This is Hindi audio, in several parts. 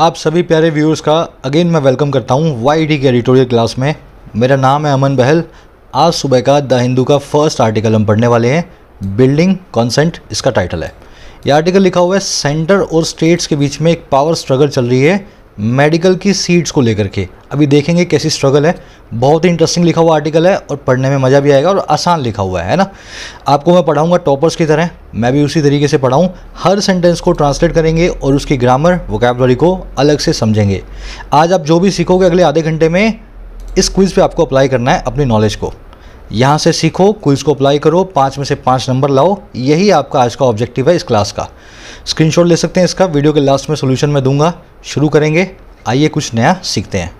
आप सभी प्यारे व्यूअर्स का अगेन मैं वेलकम करता हूं YET के एडिटोरियल क्लास में। मेरा नाम है अमन बहल। आज सुबह का द हिंदू का फर्स्ट आर्टिकल हम पढ़ने वाले हैं। बिल्डिंग कंसेंट इसका टाइटल है। यह आर्टिकल लिखा हुआ है सेंटर और स्टेट्स के बीच में एक पावर स्ट्रगल चल रही है मेडिकल की सीट्स को लेकर के। अभी देखेंगे कैसी स्ट्रगल है। बहुत ही इंटरेस्टिंग लिखा हुआ आर्टिकल है और पढ़ने में मज़ा भी आएगा और आसान लिखा हुआ है ना। आपको मैं पढ़ाऊंगा टॉपर्स की तरह, मैं भी उसी तरीके से पढ़ाऊं। हर सेंटेंस को ट्रांसलेट करेंगे और उसकी ग्रामर वोकैबुलरी को अलग से समझेंगे। आज आप जो भी सीखोगे अगले आधे घंटे में इस क्विज़ पर आपको अप्लाई करना है अपनी नॉलेज को। यहाँ से सीखो, क्विज़ को अप्लाई करो, 5 में से 5 नंबर लाओ। यही आपका आज का ऑब्जेक्टिव है इस क्लास का। स्क्रीनशॉट ले सकते हैं इसका, वीडियो के लास्ट में सॉल्यूशन मैं दूंगा। शुरू करेंगे, आइए कुछ नया सीखते हैं।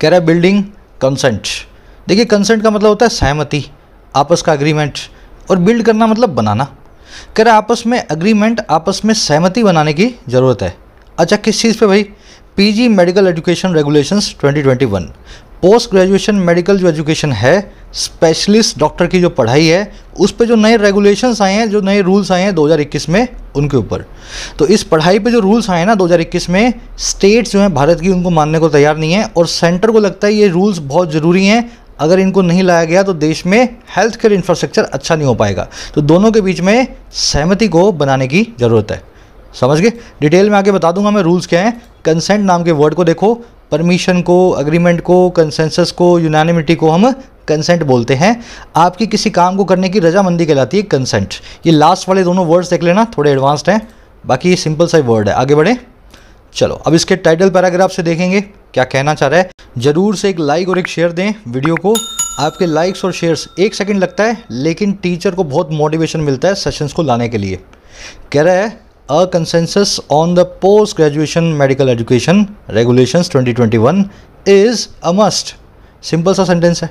कह रहा है बिल्डिंग कंसेंट। देखिए कंसेंट का मतलब होता है सहमति, आपस का एग्रीमेंट, और बिल्ड करना मतलब बनाना। कह रहा है आपस में एग्रीमेंट, आपस में सहमति बनाने की ज़रूरत है। अच्छा किस चीज़ पे भाई? PG medical education regulations 2021। Post graduation medical जो एजुकेशन है, स्पेशलिस्ट डॉक्टर की जो पढ़ाई है, उस पे जो नए रेगुलेशंस आए हैं, जो नए रूल्स आए हैं 2021 में, उनके ऊपर। तो इस पढ़ाई पे जो रूल्स आए हैं ना 2021 में, स्टेट्स जो हैं भारत की उनको मानने को तैयार नहीं है और सेंटर को लगता है ये रूल्स बहुत ज़रूरी हैं। अगर इनको नहीं लाया गया तो देश में हेल्थ केयर इंफ्रास्ट्रक्चर अच्छा नहीं हो पाएगा। तो दोनों के बीच में सहमति को बनाने की ज़रूरत है। समझ गए? डिटेल में आगे बता दूंगा मैं रूल्स क्या हैं। कंसेंट नाम के वर्ड को देखो, परमिशन को, एग्रीमेंट को, कंसेंसस को, यूनानिमिटी को हम कंसेंट बोलते हैं। आपकी किसी काम को करने की रजामंदी कहलाती है कंसेंट। ये लास्ट वाले दोनों वर्ड्स देख लेना, थोड़े एडवांस्ड हैं, बाकी सिंपल सा वर्ड है। आगे बढ़े, चलो अब इसके टाइटल पैराग्राफ से देखेंगे क्या कहना चाह रहा है। जरूर से एक लाइक और एक शेयर दें वीडियो को। आपके लाइक्स और शेयर्स 1 सेकंड लगता है, लेकिन टीचर को बहुत मोटिवेशन मिलता है सेशंस को लाने के लिए। कह रहा है A consensus on the post-graduation medical education regulations 2021 is a must. Simple सा सेंटेंस है।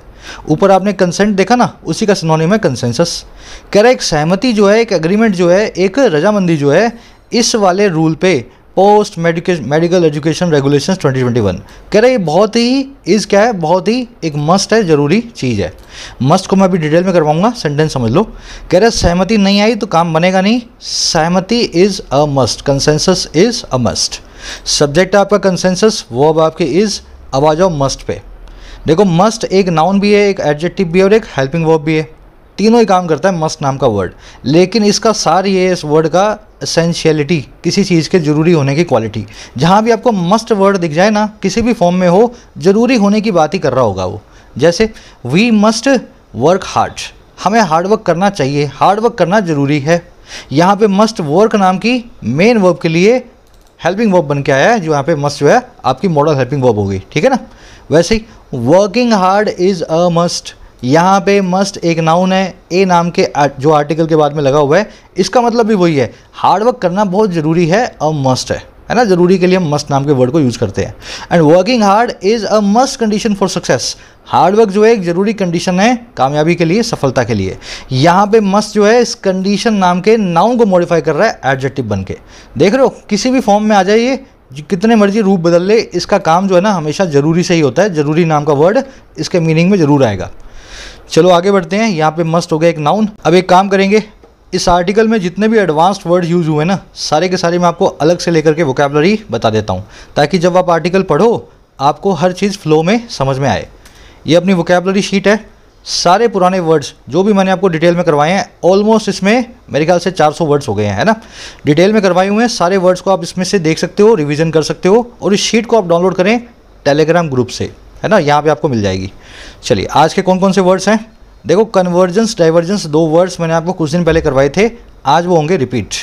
ऊपर आपने कंसेंट देखा ना, उसी का सिनोनिम है कंसेंसस। कह रहा है एक सहमति जो है, एक एग्रीमेंट जो है, एक रजामंदी जो है, इस वाले रूल पे पोस्ट मेडिकल एजुकेशन रेगुलेशंस 2021। कह रहा है बहुत ही क्या है, बहुत ही एक मस्ट है, ज़रूरी चीज़ है। मस्ट को मैं अभी डिटेल में करवाऊंगा, सेंटेंस समझ लो। कह रहा है सहमति नहीं आई तो काम बनेगा नहीं। सहमति is a must, consensus is a must. Subject है आपका कंसेंसस, वो अब आपके इज़। अब आ जाओ मस्ट पे। देखो मस्ट एक नाउन भी है, एक एडजेक्टिव भी है और एक हेल्पिंग वर्ब भी है। तीनों ही काम करता है मस्ट नाम का वर्ड, लेकिन इसका सार ये है इस वर्ड का एसेंशियलिटी, किसी चीज़ के ज़रूरी होने की क्वालिटी। जहाँ भी आपको मस्ट वर्ड दिख जाए ना, किसी भी फॉर्म में हो, ज़रूरी होने की बात ही कर रहा होगा वो। जैसे वी मस्ट वर्क हार्ड, हमें हार्डवर्क करना चाहिए, हार्डवर्क करना ज़रूरी है। यहाँ पे मस्ट वर्क नाम की मेन वर्ब के लिए हेल्पिंग वर्ब बन के आया है, जो यहाँ पे मस्ट जो है आपकी मॉडल हेल्पिंग वर्ब होगी, ठीक है ना। वैसे ही working hard is a must, यहाँ पे मस्ट एक नाउन है, ए नाम के जो आर्टिकल के बाद में लगा हुआ है, इसका मतलब भी वही है, हार्डवर्क करना बहुत ज़रूरी है, अ मस्ट है ना। ज़रूरी के लिए हम मस्ट नाम के वर्ड को यूज़ करते हैं। And working hard is a must condition for success, hard work जो है एक ज़रूरी कंडीशन है कामयाबी के लिए, सफलता के लिए। यहाँ पे मस्ट जो है इस कंडीशन नाम के नाउन को मॉडिफाई कर रहा है एडजेक्टिव बन के। देख रहे हो, किसी भी फॉर्म में आ जाइए, कितने मर्जी रूप बदल ले, इसका काम जो है ना हमेशा ज़रूरी से ही होता है। ज़रूरी नाम का वर्ड इसके मीनिंग में ज़रूर आएगा। चलो आगे बढ़ते हैं। यहाँ पे मस्ट हो गया एक नाउन। अब एक काम करेंगे, इस आर्टिकल में जितने भी एडवांस्ड वर्ड यूज़ हुए ना, सारे के सारे मैं आपको अलग से लेकर के वोकैबुलरी बता देता हूँ, ताकि जब आप आर्टिकल पढ़ो आपको हर चीज़ फ्लो में समझ में आए। ये अपनी वोकैबुलरी शीट है, सारे पुराने वर्ड्स जो भी मैंने आपको डिटेल में करवाए हैं, ऑलमोस्ट इसमें मेरे ख्याल से 400 वर्ड्स हो गए हैं, है ना, डिटेल में करवाए हुए हैं। सारे वर्ड्स को आप इसमें से देख सकते हो, रिवीजन कर सकते हो, और इस शीट को आप डाउनलोड करें टेलीग्राम ग्रुप से, है ना, यहाँ पे आपको मिल जाएगी। चलिए आज के कौन कौन से वर्ड्स हैं देखो। कन्वर्जेंस, डाइवर्जेंस, दो वर्ड्स मैंने आपको कुछ दिन पहले करवाए थे, आज वो होंगे रिपीट।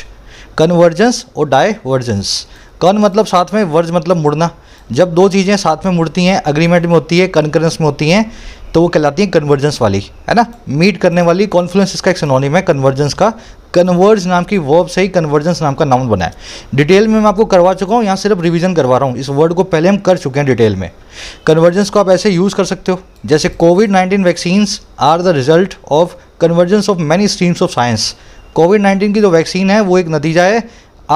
कन्वर्जेंस और डाइवर्जेंस। कन मतलब साथ में, वर्ज मतलब मुड़ना। जब दो चीज़ें साथ में मुड़ती हैं, एग्रीमेंट में होती है, कनकरेंस में होती हैं, तो वो कहलाती हैं कन्वर्जेंस वाली, है ना, मीट करने वाली। कॉन्फ्लुएंस इसका एक सिनोनिम है कन्वर्जेंस का। कन्वर्ज नाम की वर्ब से ही कन्वर्जेंस नाम का नाउन बना है। डिटेल में मैं आपको करवा चुका हूँ, यहाँ सिर्फ रिवीजन करवा रहा हूँ, इस वर्ड को पहले हम कर चुके हैं डिटेल में। कन्वर्जेंस को आप ऐसे यूज़ कर सकते हो, जैसे कोविड-19 vaccines are the result of convergence of many streams of science. कोविड-19 की जो वैक्सीन है वो एक नतीजा है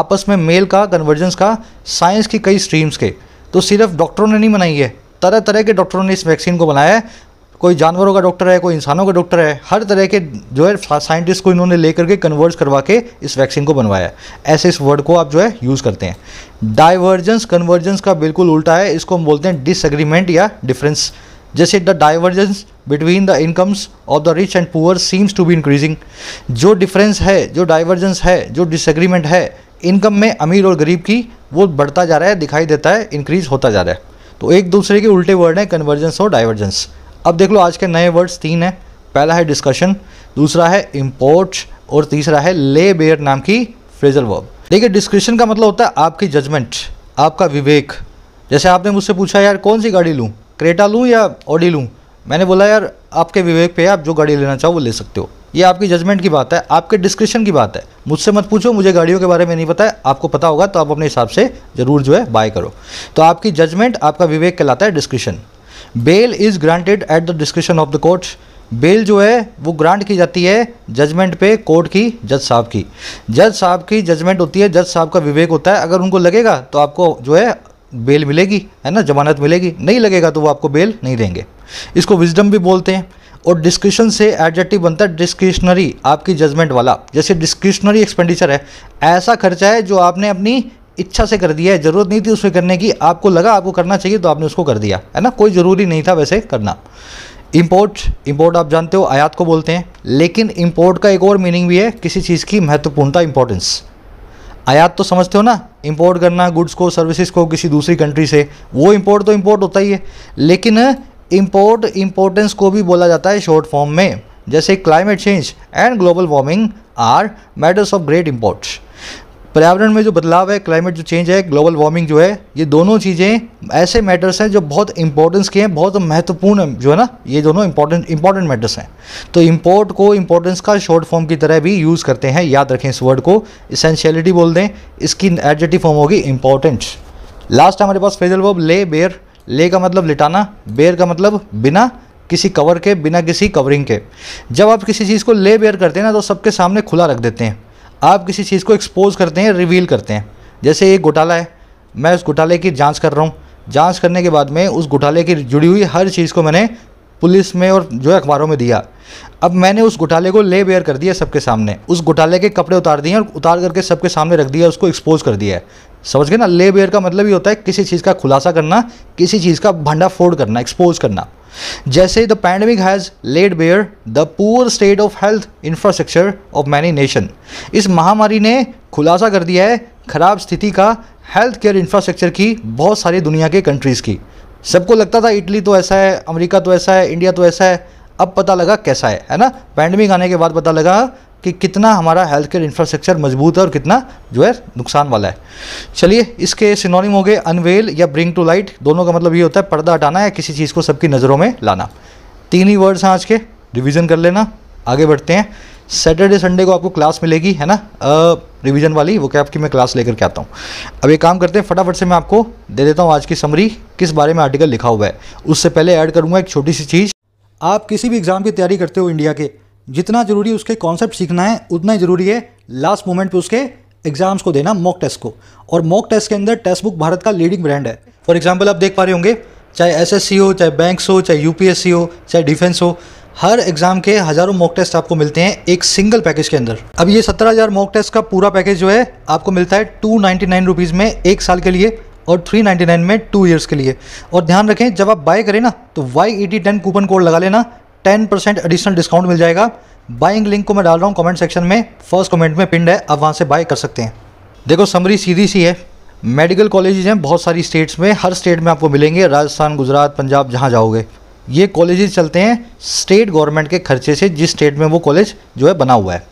आपस में मेल का, कन्वर्जेंस का, साइंस की कई स्ट्रीम्स के। तो सिर्फ डॉक्टरों ने नहीं बनाई है, तरह तरह के डॉक्टरों ने इस वैक्सीन को बनाया है। कोई जानवरों का डॉक्टर है, कोई इंसानों का डॉक्टर है, हर तरह के जो है साइंटिस्ट को इन्होंने लेकर के कन्वर्ट करवा के इस वैक्सीन को बनवाया है। ऐसे इस वर्ड को आप जो है यूज़ करते हैं। डाइवर्जेंस कन्वर्जेंस का बिल्कुल उल्टा है, इसको हम बोलते हैं डिसएग्रीमेंट या डिफरेंस। जैसे the divergence between the incomes of the rich and poor seems to be increasing. जो डिफरेंस है, जो डाइवर्जेंस है, जो डिसएग्रीमेंट है इनकम में अमीर और गरीब की, वो बढ़ता जा रहा है, दिखाई देता है, इंक्रीज होता जा रहा है। तो एक दूसरे के उल्टे वर्ड हैं कन्वर्जेंस और डाइवर्जेंस। अब देख लो आज के नए वर्ड्स तीन हैं। पहला है डिस्कशन, दूसरा है इम्पोर्ट और तीसरा है ले बेयर नाम की फ्रेजल वर्ब। देखिए डिस्कशन का मतलब होता है आपकी जजमेंट, आपका विवेक। जैसे आपने मुझसे पूछा यार कौन सी गाड़ी लूँ, क्रेटा लूँ या ऑडी लूँ, मैंने बोला यार आपके विवेक पे आप जो गाड़ी लेना चाहो वो ले सकते हो। ये आपकी जजमेंट की बात है, आपके डिस्क्रिप्शन की बात है। मुझसे मत पूछो, मुझे गाड़ियों के बारे में नहीं पता है, आपको पता होगा तो आप अपने हिसाब से ज़रूर जो है बाय करो। तो आपकी जजमेंट, आपका विवेक कहलाता है description. Bail is granted at the description of the court. Bail जो है वो ग्रांट की जाती है जजमेंट पे, कोर्ट की, जज साहब की। जज साहब की जजमेंट होती है, जज साहब का विवेक होता है। अगर उनको लगेगा तो आपको जो है बेल मिलेगी, है ना, जमानत मिलेगी। नहीं लगेगा तो वो आपको बेल नहीं देंगे। इसको विजडम भी बोलते हैं। और डिस्क्रिप्शन से एडजेक्टिव बनता है डिस्क्रिशनरी, आपकी जजमेंट वाला। जैसे डिस्क्रिशनरी एक्सपेंडिचर है, ऐसा खर्चा है जो आपने अपनी इच्छा से कर दिया है, ज़रूरत नहीं थी उसमें करने की, आपको लगा आपको करना चाहिए तो आपने उसको कर दिया, है ना, कोई ज़रूरी नहीं था वैसे करना। इम्पोर्ट, इम्पोर्ट आप जानते हो आयात को बोलते हैं। लेकिन इम्पोर्ट का एक और मीनिंग भी है, किसी चीज़ की महत्वपूर्णता, इंपॉर्टेंस। आयात तो समझते हो ना, इम्पोर्ट करना गुड्स को, सर्विसेज को किसी दूसरी कंट्री से, वो इम्पोर्ट तो इम्पोर्ट होता ही है। लेकिन इम्पोर्ट इम्पोर्टेंस को भी बोला जाता है शॉर्ट फॉर्म में। जैसे climate change and global warming are matters of great import. पर्यावरण में जो बदलाव है, क्लाइमेट जो चेंज है, ग्लोबल वार्मिंग जो है, ये दोनों चीज़ें ऐसे मैटर्स हैं जो बहुत इंपॉर्टेंस के हैं, बहुत महत्वपूर्ण जो है ना, ये दोनों इंपॉर्टेंट मैटर्स हैं। तो इम्पोर्ट को इम्पोर्टेंस का शॉर्ट फॉर्म की तरह भी यूज़ करते हैं। याद रखें इस वर्ड को, इसेंशियलिटी बोल दें, इसकी एडजेक्टिव फॉर्म होगी इंपॉर्टेंट। लास्ट हमारे पास phrasal verb lay bare. Lay का मतलब लिटाना, बेयर का मतलब बिना किसी कवर के, बिना किसी कवरिंग के। जब आप किसी चीज़ को ले बेयर करते हैं ना तो सबके सामने खुला रख देते हैं, आप किसी चीज़ को एक्सपोज करते हैं, रिवील करते हैं। जैसे एक घोटाला है, मैं उस घोटाले की जांच कर रहा हूँ, जांच करने के बाद में उस घोटाले की जुड़ी हुई हर चीज़ को मैंने पुलिस में और जो है अखबारों में दिया। अब मैंने उस घोटाले को ले बेयर कर दिया सबके सामने, उस घोटाले के कपड़े उतार दिए और उतार करके सबके सामने रख दिया, उसको एक्सपोज कर दिया है। समझ गए ना, ले बेयर का मतलब ये होता है किसी चीज़ का खुलासा करना, किसी चीज़ का भंडाफोड़ करना, एक्सपोज करना। जैसे the pandemic has laid bare the poor state of health infrastructure of many nation. इस महामारी ने खुलासा कर दिया है खराब स्थिति का हेल्थ केयर इंफ्रास्ट्रक्चर की बहुत सारी दुनिया के कंट्रीज़ की। सबको लगता था इटली तो ऐसा है, अमेरिका तो ऐसा है, इंडिया तो ऐसा है, अब पता लगा कैसा है ना। पैंडमिक आने के बाद पता लगा कि कितना हमारा हेल्थ केयर इंफ्रास्ट्रक्चर मजबूत है और कितना जो है नुकसान वाला है। चलिए इसके सिनोनिम हो गए अनवेल या ब्रिंग टू लाइट। दोनों का मतलब ये होता है पर्दा हटाना या किसी चीज़ को सबकी नज़रों में लाना। तीन ही वर्ड्स हैं आज के, रिवीजन कर लेना। आगे बढ़ते हैं। सैटरडे संडे को आपको क्लास मिलेगी, है ना, रिवीजन वाली, वो क्या आपकी मैं क्लास लेकर के आता हूँ। अब एक काम करते हैं, फटाफट से मैं आपको दे देता हूँ आज की समरी, किस बारे में आर्टिकल लिखा हुआ है। उससे पहले ऐड करूँगा एक छोटी सी चीज़। आप किसी भी एग्ज़ाम की तैयारी करते हो इंडिया के, जितना ज़रूरी उसके कॉन्सेप्ट सीखना है उतना ही ज़रूरी है लास्ट मोमेंट पे उसके एग्ज़ाम्स को देना, मॉक टेस्ट को। और मॉक टेस्ट के अंदर टेस्टबुक भारत का लीडिंग ब्रांड है। फॉर एग्जांपल आप देख पा रहे होंगे, चाहे एसएससी हो, चाहे बैंक्स हो, चाहे यूपीएससी हो, चाहे डिफेंस हो, हर एग्ज़ाम के हज़ारों मॉक टेस्ट आपको मिलते हैं एक सिंगल पैकेज के अंदर। अब ये 17,000 मॉक टेस्ट का पूरा पैकेज जो है आपको मिलता है 299 रुपीज़ में एक साल के लिए और 399 में 2 ईयर्स के लिए। और ध्यान रखें जब आप बाय करें ना तो YET10 कूपन कोड लगा लेना, 10% एडिशनल डिस्काउंट मिल जाएगा। बाइंग लिंक को मैं डाल रहा हूँ कमेंट सेक्शन में, फर्स्ट कमेंट में पिंड है, आप वहाँ से बाय कर सकते हैं। देखो समरी सीधी सी है, मेडिकल कॉलेजेज हैं बहुत सारी स्टेट्स में, हर स्टेट में आपको मिलेंगे, राजस्थान, गुजरात, पंजाब, जहाँ जाओगे। ये कॉलेजेज चलते हैं स्टेट गवर्नमेंट के खर्चे से, जिस स्टेट में वो कॉलेज जो है बना हुआ है।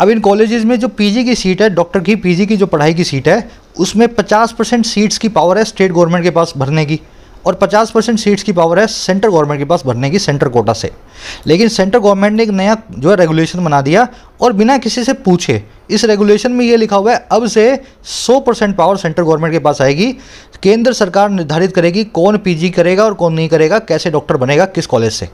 अब इन कॉलेजेज में जो पीजी की सीट है, डॉक्टर की पीजी की जो पढ़ाई की सीट है, उसमें 50% सीट्स की पावर है स्टेट गवर्नमेंट के पास भरने की और 50% सीट्स की पावर है सेंटर गवर्नमेंट के पास भरने की, सेंटर कोटा से। लेकिन सेंटर गवर्नमेंट ने एक नया जो है रेगुलेशन बना दिया और बिना किसी से पूछे इस रेगुलेशन में ये लिखा हुआ है अब से 100% पावर सेंट्रल गवर्नमेंट के पास आएगी। केंद्र सरकार निर्धारित करेगी कौन पीजी करेगा और कौन नहीं करेगा, कैसे डॉक्टर बनेगा, किस कॉलेज से।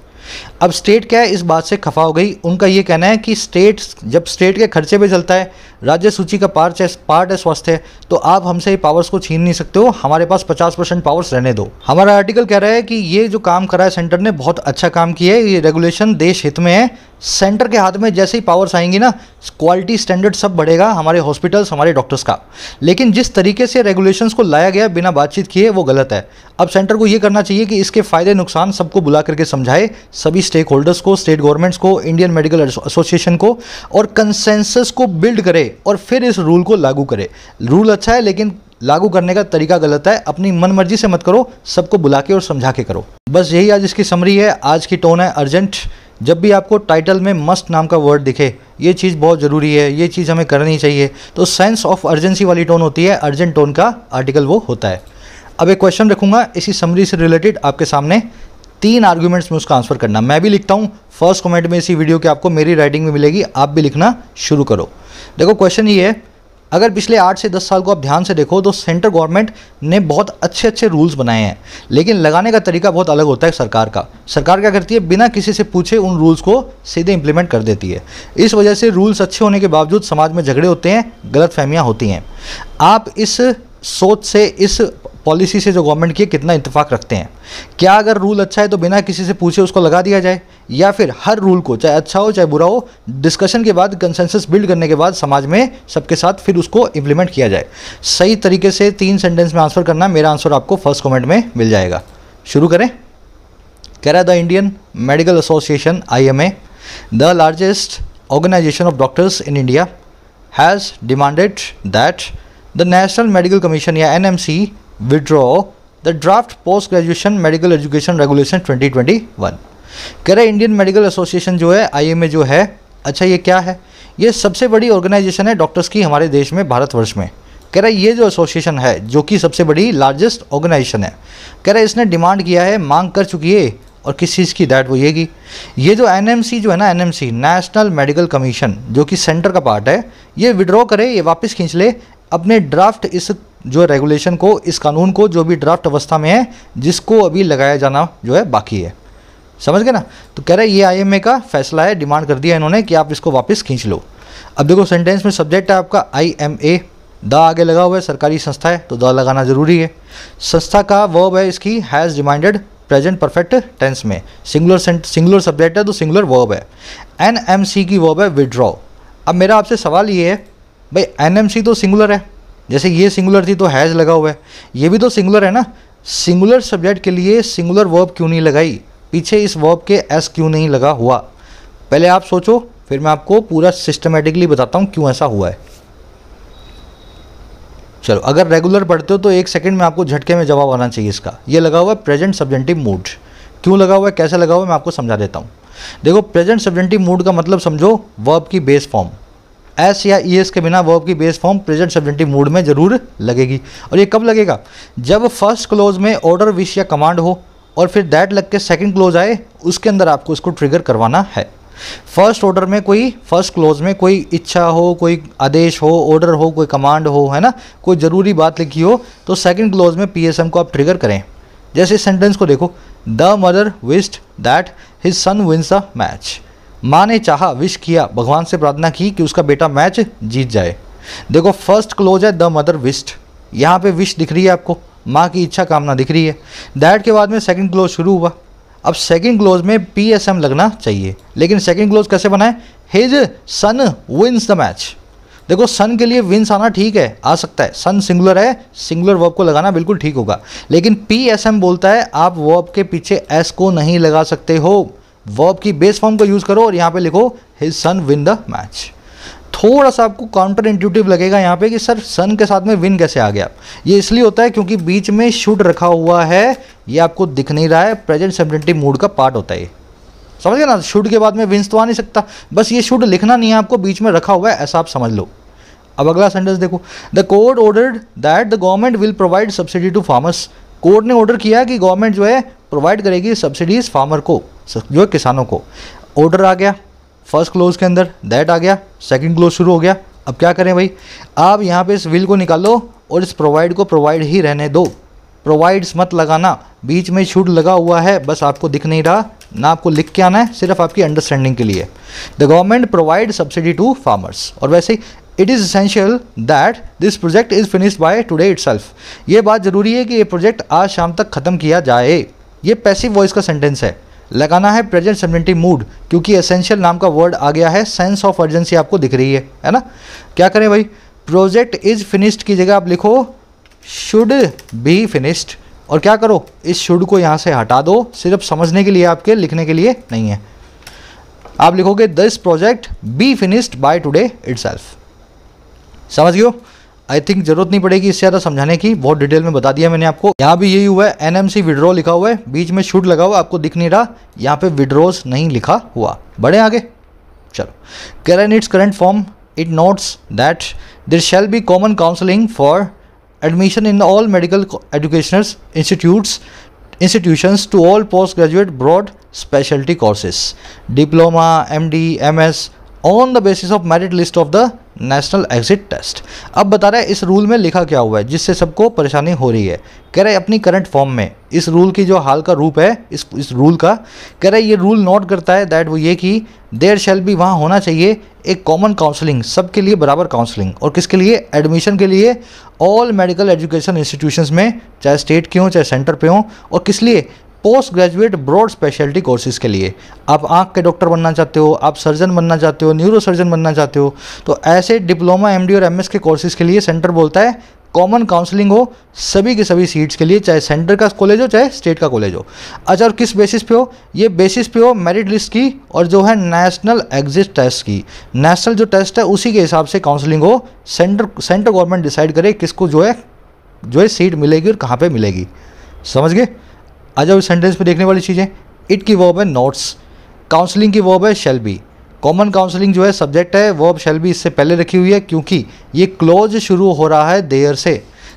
अब स्टेट क्या है इस बात से खफा हो गई, उनका ये कहना है कि स्टेट जब स्टेट के खर्चे पे चलता है राज्य सूची का पार्ट है स्वास्थ्य, तो आप हमसे पावर्स को छीन नहीं सकते हो, हमारे पास 50% पावर्स रहने दो। हमारा आर्टिकल कह रहा है कि ये जो काम करा है सेंटर ने, बहुत अच्छा काम किया है, ये रेगुलेशन देश हित में है। सेंटर के हाथ में जैसे ही पावर्स आएंगी ना, क्वालिटी स्टैंडर्ड सब बढ़ेगा, हमारे हॉस्पिटल्स, हमारे डॉक्टर्स का। लेकिन जिस तरीके से रेगुलेशंस को लाया गया बिना बातचीत किए, वो गलत है। अब सेंटर को ये करना चाहिए कि इसके फ़ायदे नुकसान सबको बुला करके समझाए, सभी स्टेक होल्डर्स को, स्टेट गवर्नमेंट्स को, इंडियन मेडिकल एसोसिएशन को, और कंसेंसस को बिल्ड करे और फिर इस रूल को लागू करे। रूल अच्छा है लेकिन लागू करने का तरीका गलत है। अपनी मन मर्जी से मत करो, सबको बुला के और समझा के करो। बस यही आज इसकी समरी है। आज की टोन है अर्जेंट। जब भी आपको टाइटल में मस्ट नाम का वर्ड दिखे, ये चीज़ बहुत ज़रूरी है, ये चीज़ हमें करनी चाहिए, तो सेंस ऑफ अर्जेंसी वाली टोन होती है, अर्जेंट टोन का आर्टिकल वो होता है। अब एक क्वेश्चन रखूँगा इसी समरी से रिलेटेड आपके सामने, 3 आर्ग्यूमेंट्स में उसका आंसर करना। मैं भी लिखता हूँ, फर्स्ट कमेंट में इसी वीडियो के आपको मेरी राइटिंग में मिलेगी, आप भी लिखना शुरू करो। देखो क्वेश्चन ये है, अगर पिछले 8 से 10 साल को आप ध्यान से देखो तो सेंट्रल गवर्नमेंट ने बहुत अच्छे अच्छे रूल्स बनाए हैं, लेकिन लगाने का तरीका बहुत अलग होता है सरकार का। सरकार क्या करती है, बिना किसी से पूछे उन रूल्स को सीधे इंप्लीमेंट कर देती है। इस वजह से रूल्स अच्छे होने के बावजूद समाज में झगड़े होते हैं, गलतफहमियां होती हैं। आप इस सोच से, इस पॉलिसी से जो गवर्नमेंट की कितना इत्तेफाक रखते हैं? क्या अगर रूल अच्छा है तो बिना किसी से पूछे उसको लगा दिया जाए, या फिर हर रूल को, चाहे अच्छा हो चाहे बुरा हो, डिस्कशन के बाद, कंसेंसस बिल्ड करने के बाद समाज में सबके साथ फिर उसको इंप्लीमेंट किया जाए? सही तरीके से 3 सेंटेंस में आंसर करना। मेरा आंसर आपको फर्स्ट कमेंट में मिल जाएगा। शुरू करें। कह रहा है the Indian medical association IMA, the largest organisation of doctors in India, has demanded that the National Medical Commission या NMC withdraw the draft post graduation medical education regulations 2021। कह रहे इंडियन मेडिकल एसोसिएशन जो है, IMA जो है, अच्छा ये क्या है? ये सबसे बड़ी ऑर्गेनाइजेशन है डॉक्टर्स की हमारे देश में, भारतवर्ष में। कह रहा है ये जो एसोसिएशन है, जो कि सबसे बड़ी लार्जेस्ट ऑर्गेनाइजेशन है, कह रहा है इसने डिमांड किया है, मांग कर चुकी है, और किस चीज़ की, दैट वो ये की ये जो NMC जो है ना, NMC नेशनल मेडिकल कमीशन, जो कि सेंटर का पार्ट है, ये विड्रॉ करे, ये वापस खींच ले अपने ड्राफ्ट, इस जो रेगुलेशन को, इस कानून को, जो भी ड्राफ्ट अवस्था में है, जिसको अभी लगाया जाना जो है बाकी है। समझ गए ना? तो कह रहा है ये IMA का फैसला है, डिमांड कर दिया इन्होंने कि आप इसको वापस खींच लो। अब देखो सेंटेंस में सब्जेक्ट है आपका IMA, द आगे लगा हुआ है, सरकारी संस्था है तो द लगाना ज़रूरी है। संस्था का वर्ब है इसकी has demanded, present perfect tense में, सिंगुलर सब्जेक्ट है तो सिंगुलर वर्ब है। NMC की वर्ब है विड्रॉ। अब मेरा आपसे सवाल ये है भाई, NMC तो सिंगुलर है, जैसे ये सिंगुलर थी तो हैज़ लगा हुआ है, ये भी तो सिंगुलर है ना, सिंगुलर सब्जेक्ट के लिए सिंगुलर वर्ब क्यों नहीं लगाई? पीछे इस वर्ब के एस क्यों नहीं लगा हुआ? पहले आप सोचो, फिर मैं आपको पूरा सिस्टमेटिकली बताता हूँ क्यों ऐसा हुआ है। चलो, अगर रेगुलर पढ़ते हो तो 1 सेकेंड में आपको झटके में जवाब आना चाहिए इसका। ये लगा हुआ है प्रेजेंट सब्जेंटिव मूड, क्यों लगा हुआ है, कैसे लगा हुआ है, मैं आपको समझा देता हूँ। देखो प्रेजेंट सब्जेंटिव मूड का मतलब समझो वर्ब की बेस फॉर्म, एस या ईएस के बिना वर्ब की base form present subjunctive mood में जरूर लगेगी। और ये कब लगेगा? जब फर्स्ट क्लोज में ऑर्डर, विश या कमांड हो और फिर दैट लग के सेकंड क्लोज आए, उसके अंदर आपको इसको ट्रिगर करवाना है। फर्स्ट ऑर्डर में कोई, फर्स्ट क्लोज में कोई इच्छा हो, कोई आदेश हो, ऑर्डर हो, कोई कमांड हो, है ना, कोई ज़रूरी बात लिखी हो, तो सेकंड क्लोज में PSM को आप ट्रिगर करें। जैसे इस सेंटेंस को देखो, the mother wished that his son wins the match, माँ ने चाहा, विश किया, भगवान से प्रार्थना की कि उसका बेटा मैच जीत जाए। देखो फर्स्ट क्लोज है द मदर विश्ड, यहाँ पे विश दिख रही है आपको, माँ की इच्छा, कामना दिख रही है। दैट के बाद में सेकंड क्लोज शुरू हुआ। अब सेकंड क्लोज में PSM लगना चाहिए, लेकिन सेकंड क्लोज कैसे बनाए? His son wins the match. देखो सन के लिए विन्स आना ठीक है, आ सकता है, सन सिंगुलर है, सिंगुलर वर्ब को लगाना बिल्कुल ठीक होगा, लेकिन PSM बोलता है, आप वर्ब के पीछे एस को नहीं लगा सकते हो, वर्ब की बेस फॉर्म को यूज़ करो और यहाँ पे लिखो his son win the match. थोड़ा सा आपको काउंटर इंट्यूटिव लगेगा यहाँ पे कि सर सन के साथ में विन कैसे आ गया? ये इसलिए होता है क्योंकि बीच में शुड रखा हुआ है, ये आपको दिख नहीं रहा है, प्रेजेंट सब्जेंटिव मूड का पार्ट होता है। समझ गए ना? शुड के बाद में विन्स तो आ नहीं सकता, बस ये शुड लिखना नहीं है आपको, बीच में रखा हुआ है, ऐसा आप समझ लो। अब अगला सेंटेंस देखो, the court ordered that the government will provide subsidy to farmers. Court ने ऑर्डर किया कि गवर्नमेंट जो है प्रोवाइड करेगी सब्सिडीज फार्मर को, जो है किसानों को। ऑर्डर आ गया फर्स्ट क्लोज के अंदर, दैट आ गया, सेकंड क्लोज शुरू हो गया। अब क्या करें भाई? आप यहाँ पे इस विल को निकालो और इस प्रोवाइड को प्रोवाइड ही रहने दो, प्रोवाइड्स मत लगाना, बीच में शुड लगा हुआ है, बस आपको दिख नहीं रहा ना, आपको लिख के आना है, सिर्फ आपकी अंडरस्टैंडिंग के लिए। The government provide subsidy to farmers. और वैसे ही it is essential that this project is finished by today itself. ये बात ज़रूरी है कि ये प्रोजेक्ट आज शाम तक ख़त्म किया जाए। ये पैसिव वॉइस का सेंटेंस है। लगाना है प्रेजेंट सब्जेंटिव मूड, क्योंकि एसेंशियल नाम का वर्ड आ गया है। सेंस ऑफ अर्जेंसी आपको दिख रही है ना। क्या करें भाई, प्रोजेक्ट इज़ फिनिश्ड की जगह आप लिखो शुड बी फिनिश्ड, और क्या करो, इस शुड को यहाँ से हटा दो। सिर्फ समझने के लिए, आपके लिखने के लिए नहीं है। आप लिखोगे this project be finished by today itself. समझ गए हो? आई थिंक जरूरत नहीं पड़ेगी इससे ज़्यादा समझाने की, बहुत डिटेल में बता दिया मैंने आपको। यहाँ भी यही हुआ है, एनएमसी विड्रॉ लिखा हुआ है, बीच में शूट लगा हुआ, आपको दिख नहीं रहा, यहाँ पे विड्रॉज नहीं लिखा हुआ। बढ़े आगे, चलो। कैर in its current form it notes that there shall be common counselling for admission in all medical educational institutions to all post graduate broad speciality courses diploma MD MS on the basis of merit list of the national exit test. अब बता रहा है इस रूल में लिखा क्या हुआ है जिससे सबको परेशानी हो रही है। कह रहे अपनी करंट फॉर्म में इस रूल की जो हाल का रूप है, इस रूल का कह रहे ये रूल नोट करता है दैट वो ये कि देयर शैल बी, वहाँ होना चाहिए एक कॉमन काउंसलिंग, सबके लिए बराबर काउंसलिंग, और किसके लिए, एडमिशन के लिए ऑल मेडिकल एजुकेशन इंस्टीट्यूशंस में, चाहे स्टेट के हों चाहे सेंटर पे हों, और किस लिए, post graduate broad speciality courses के लिए। आप आँख के डॉक्टर बनना चाहते हो, आप सर्जन बनना चाहते हो, न्यूरो सर्जन बनना चाहते हो, तो ऐसे डिप्लोमा एमडी और एमएस के कोर्सेज के लिए सेंटर बोलता है कॉमन काउंसलिंग हो सभी के सभी सीट्स के लिए, चाहे सेंटर का कॉलेज हो चाहे स्टेट का कॉलेज हो। अच्छा, और किस बेसिस पे हो, ये बेसिस पे हो मेरिट लिस्ट की और जो है नेशनल एग्जिट टेस्ट की। नेशनल जो टेस्ट है उसी के हिसाब से काउंसलिंग हो, सेंटर गवर्नमेंट डिसाइड करे किसको जो है सीट मिलेगी और कहाँ पर मिलेगी। समझ गए? आज इस सेंटेंस पे देखने वाली चीज़ें, इट की वर्ब है नोट्स, काउंसलिंग की वर्ब है शैल बी, कॉमन काउंसलिंग जो है सब्जेक्ट है, वर्ब शैल बी इससे पहले रखी हुई है क्योंकि ये क्लोज शुरू हो रहा है देयर से।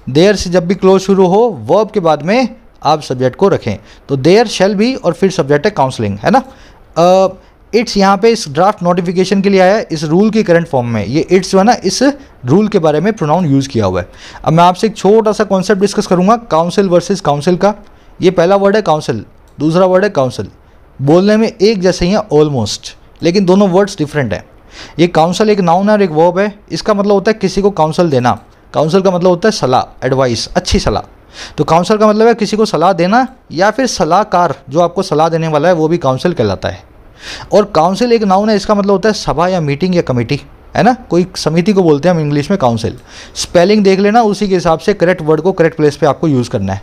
देयर से जब भी क्लोज शुरू हो वर्ब के बाद में आप सब्जेक्ट को रखें, तो देयर शैल बी और फिर सब्जेक्ट है काउंसलिंग, है ना। इट्स यहाँ पे इस ड्राफ्ट नोटिफिकेशन के लिए आया है, इस रूल के करंट फॉर्म में ये इट्स जो है ना, इस रूल के बारे में प्रोनाउन यूज़ किया हुआ है। अब मैं आपसे एक छोटा सा कॉन्सेप्ट डिस्कस करूँगा काउंसिल वर्सेज काउंसिल का। ये पहला वर्ड है काउंसिल, दूसरा वर्ड है काउंसिल। बोलने में एक जैसे ही हैं ऑलमोस्ट, लेकिन दोनों वर्ड्स डिफरेंट हैं। ये काउंसिल एक नाउन है और एक वर्ब है। इसका मतलब होता है किसी को काउंसिल देना। काउंसिल का मतलब होता है सलाह, एडवाइस, अच्छी सलाह। तो काउंसिल का मतलब है किसी को सलाह देना, या फिर सलाहकार जो आपको सलाह देने वाला है वो भी काउंसिल कहलाता है। और काउंसिल एक नाउन है, इसका मतलब होता है सभा या मीटिंग या कमेटी, है ना। कोई समिति को बोलते हैं हम इंग्लिश में काउंसिल। स्पेलिंग देख लेना, उसी के हिसाब से करेक्ट वर्ड को करेक्ट प्लेस पर आपको यूज़ करना है।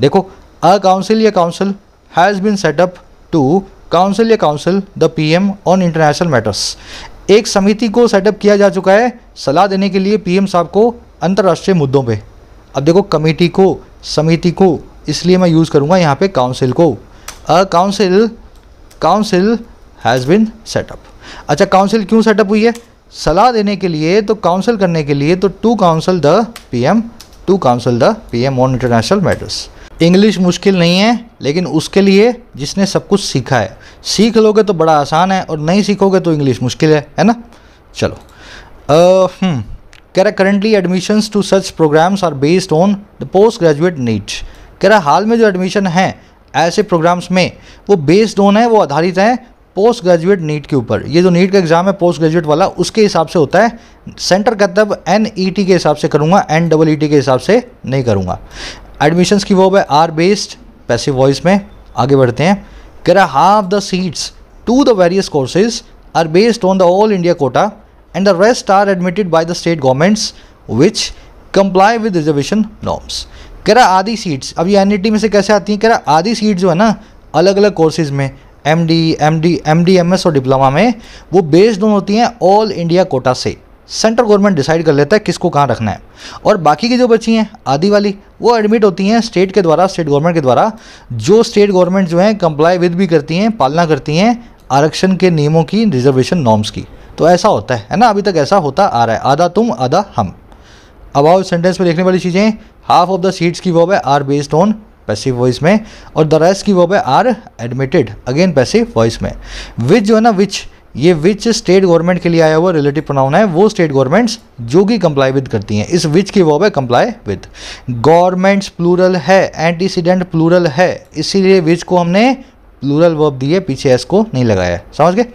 देखो, A council या council has been set up to council या council the PM on international matters। एक समिति को सेटअप किया जा चुका है सलाह देने के लिए PM साहब को अंतर्राष्ट्रीय मुद्दों पे। अब देखो, कमेटी को, समिति को, इसलिए मैं यूज़ करूँगा यहाँ पे काउंसिल को। A council has been set up। अच्छा, काउंसिल क्यों सेटअप हुई है, सलाह देने के लिए, तो काउंसिल करने के लिए, तो to council the P M on international matters. English मुश्किल नहीं है, लेकिन उसके लिए जिसने सब कुछ सीखा है। सीख लोगे तो बड़ा आसान है, और नहीं सीखोगे तो इंग्लिश मुश्किल है ना। चलो, कह रहा currently admissions to such programmes are based on the post graduate NEET. कह रहा हाल में जो एडमिशन है ऐसे प्रोग्राम्स में वो बेस्ड ऑन है, वो आधारित है पोस्ट ग्रेजुएट नीट के ऊपर। ये जो नीट का एग्ज़ाम है पोस्ट ग्रेजुएट वाला, उसके हिसाब से होता है। सेंटर का तब NET के हिसाब से करूँगा, NEET के हिसाब से नहीं करूँगा। एडमिशंस की वर्ब है आर बेस्ड, पैसिव वॉइस में। आगे बढ़ते हैं, कह रहा half the seats to the various courses are based on the all India quota and the rest are admitted by the state governments which comply with reservation norms. कह रहा आधी सीट्स, अब ये NET में से कैसे आती हैं, कह रहा आधी सीट जो है ना अलग अलग कोर्सेज में MD, MD, MD, MS और डिप्लोमा में, वो बेस्ड ऑन होती हैं ऑल इंडिया कोटा से। सेंट्रल गवर्नमेंट डिसाइड कर लेता है किसको कहाँ रखना है। और बाकी की जो बची हैं आधी वाली, वो एडमिट होती हैं स्टेट के द्वारा, स्टेट गवर्नमेंट के द्वारा, जो स्टेट गवर्नमेंट जो है कंप्लाई विद भी करती हैं, पालना करती हैं आरक्षण के नियमों की, रिजर्वेशन नॉर्म्स की। तो ऐसा होता है ना, अभी तक ऐसा होता आ रहा है, आधा तुम आधा हम। अब आओ सेंटेंस पर देखने वाली चीज़ें, हाफ ऑफ द सीट्स की वर्ब है are based on, passive voice में, और द रेस्ट की वर्ब है are admitted, again passive voice में। विच जो है ना, विच, ये विच स्टेट गवर्नमेंट के लिए आया हुआ रिलेटिव प्रोनाउन है, वो स्टेट गवर्नमेंट्स जो कि कंप्लाई विद करती हैं। इस विच की वर्ब है कंप्लाई विद। गवर्नमेंट्स प्लूरल है, एंटीसीडेंट प्लूरल है, इसीलिए विच को हमने प्लूरल वर्ब दी है, पीछे एस को नहीं लगाया है। समझ गए?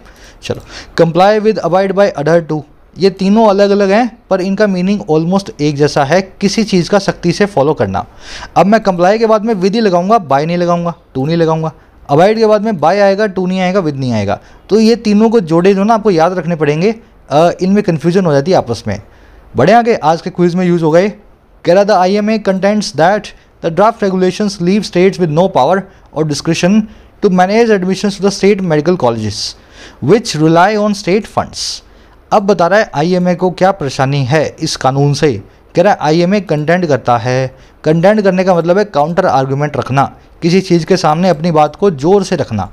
चलो, comply with abide by adhere to, ये तीनों अलग अलग हैं पर इनका मीनिंग ऑलमोस्ट एक जैसा है, किसी चीज़ का सख्ती से फॉलो करना। अब मैं कंप्लाई के बाद में विद ही लगाऊंगा, बाय नहीं लगाऊंगा, टू नहीं लगाऊंगा। अवॉइड के बाद में बाय आएगा, टू नहीं आएगा, विद नहीं आएगा। तो ये तीनों को जोड़े जो ना आपको याद रखने पड़ेंगे, इनमें कन्फ्यूजन हो जाती है आपस में। बढ़े आगे आज के क्विज में यूज़ हो गए। कह रहा था IMA contents that the draft regulations leave states with no power और discretion to manage admissions to the state medical colleges which rely on state funds. अब बता रहा है IMA को क्या परेशानी है इस कानून से। कह रहा है IMA कंटेंट करता है। कंटेंट करने का मतलब है काउंटर आर्गूमेंट रखना, किसी चीज़ के सामने अपनी बात को ज़ोर से रखना।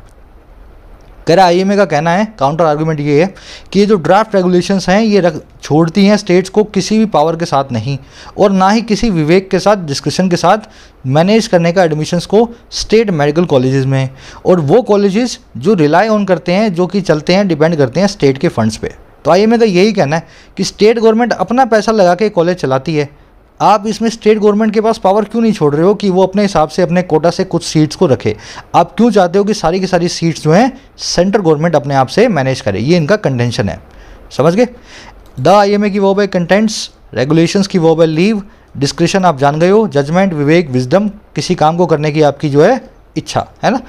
कह रहा है IMA का कहना है, काउंटर आर्गूमेंट ये है कि ये जो ड्राफ्ट रेगुलेशंस हैं ये छोड़ती हैं स्टेट्स को किसी भी पावर के साथ नहीं, और ना ही किसी विवेक के साथ, डिस्क्रिशन के साथ मैनेज करने का एडमिशंस को स्टेट मेडिकल कॉलेजेस में, और वो कॉलेजेस जो रिलाई ऑन करते हैं, जो कि चलते हैं, डिपेंड करते हैं स्टेट के फंड्स पे। तो IMA का यही कहना है कि स्टेट गवर्नमेंट अपना पैसा लगा के कॉलेज चलाती है, आप इसमें स्टेट गवर्नमेंट के पास पावर क्यों नहीं छोड़ रहे हो कि वो अपने हिसाब से, अपने कोटा से कुछ सीट्स को रखे। आप क्यों चाहते हो कि सारी की सारी सीट्स जो हैं सेंट्रल गवर्नमेंट अपने आप से मैनेज करे। ये इनका कंटेंशन है, समझ गए। द IMA की वर्ब है कंटेंट्स, रेगुलेशंस की वर्ब है लीव, डिस्क्रिशन आप जान गए हो, जजमेंट, विवेक, विजडम, किसी काम को करने की आपकी जो है इच्छा है ना।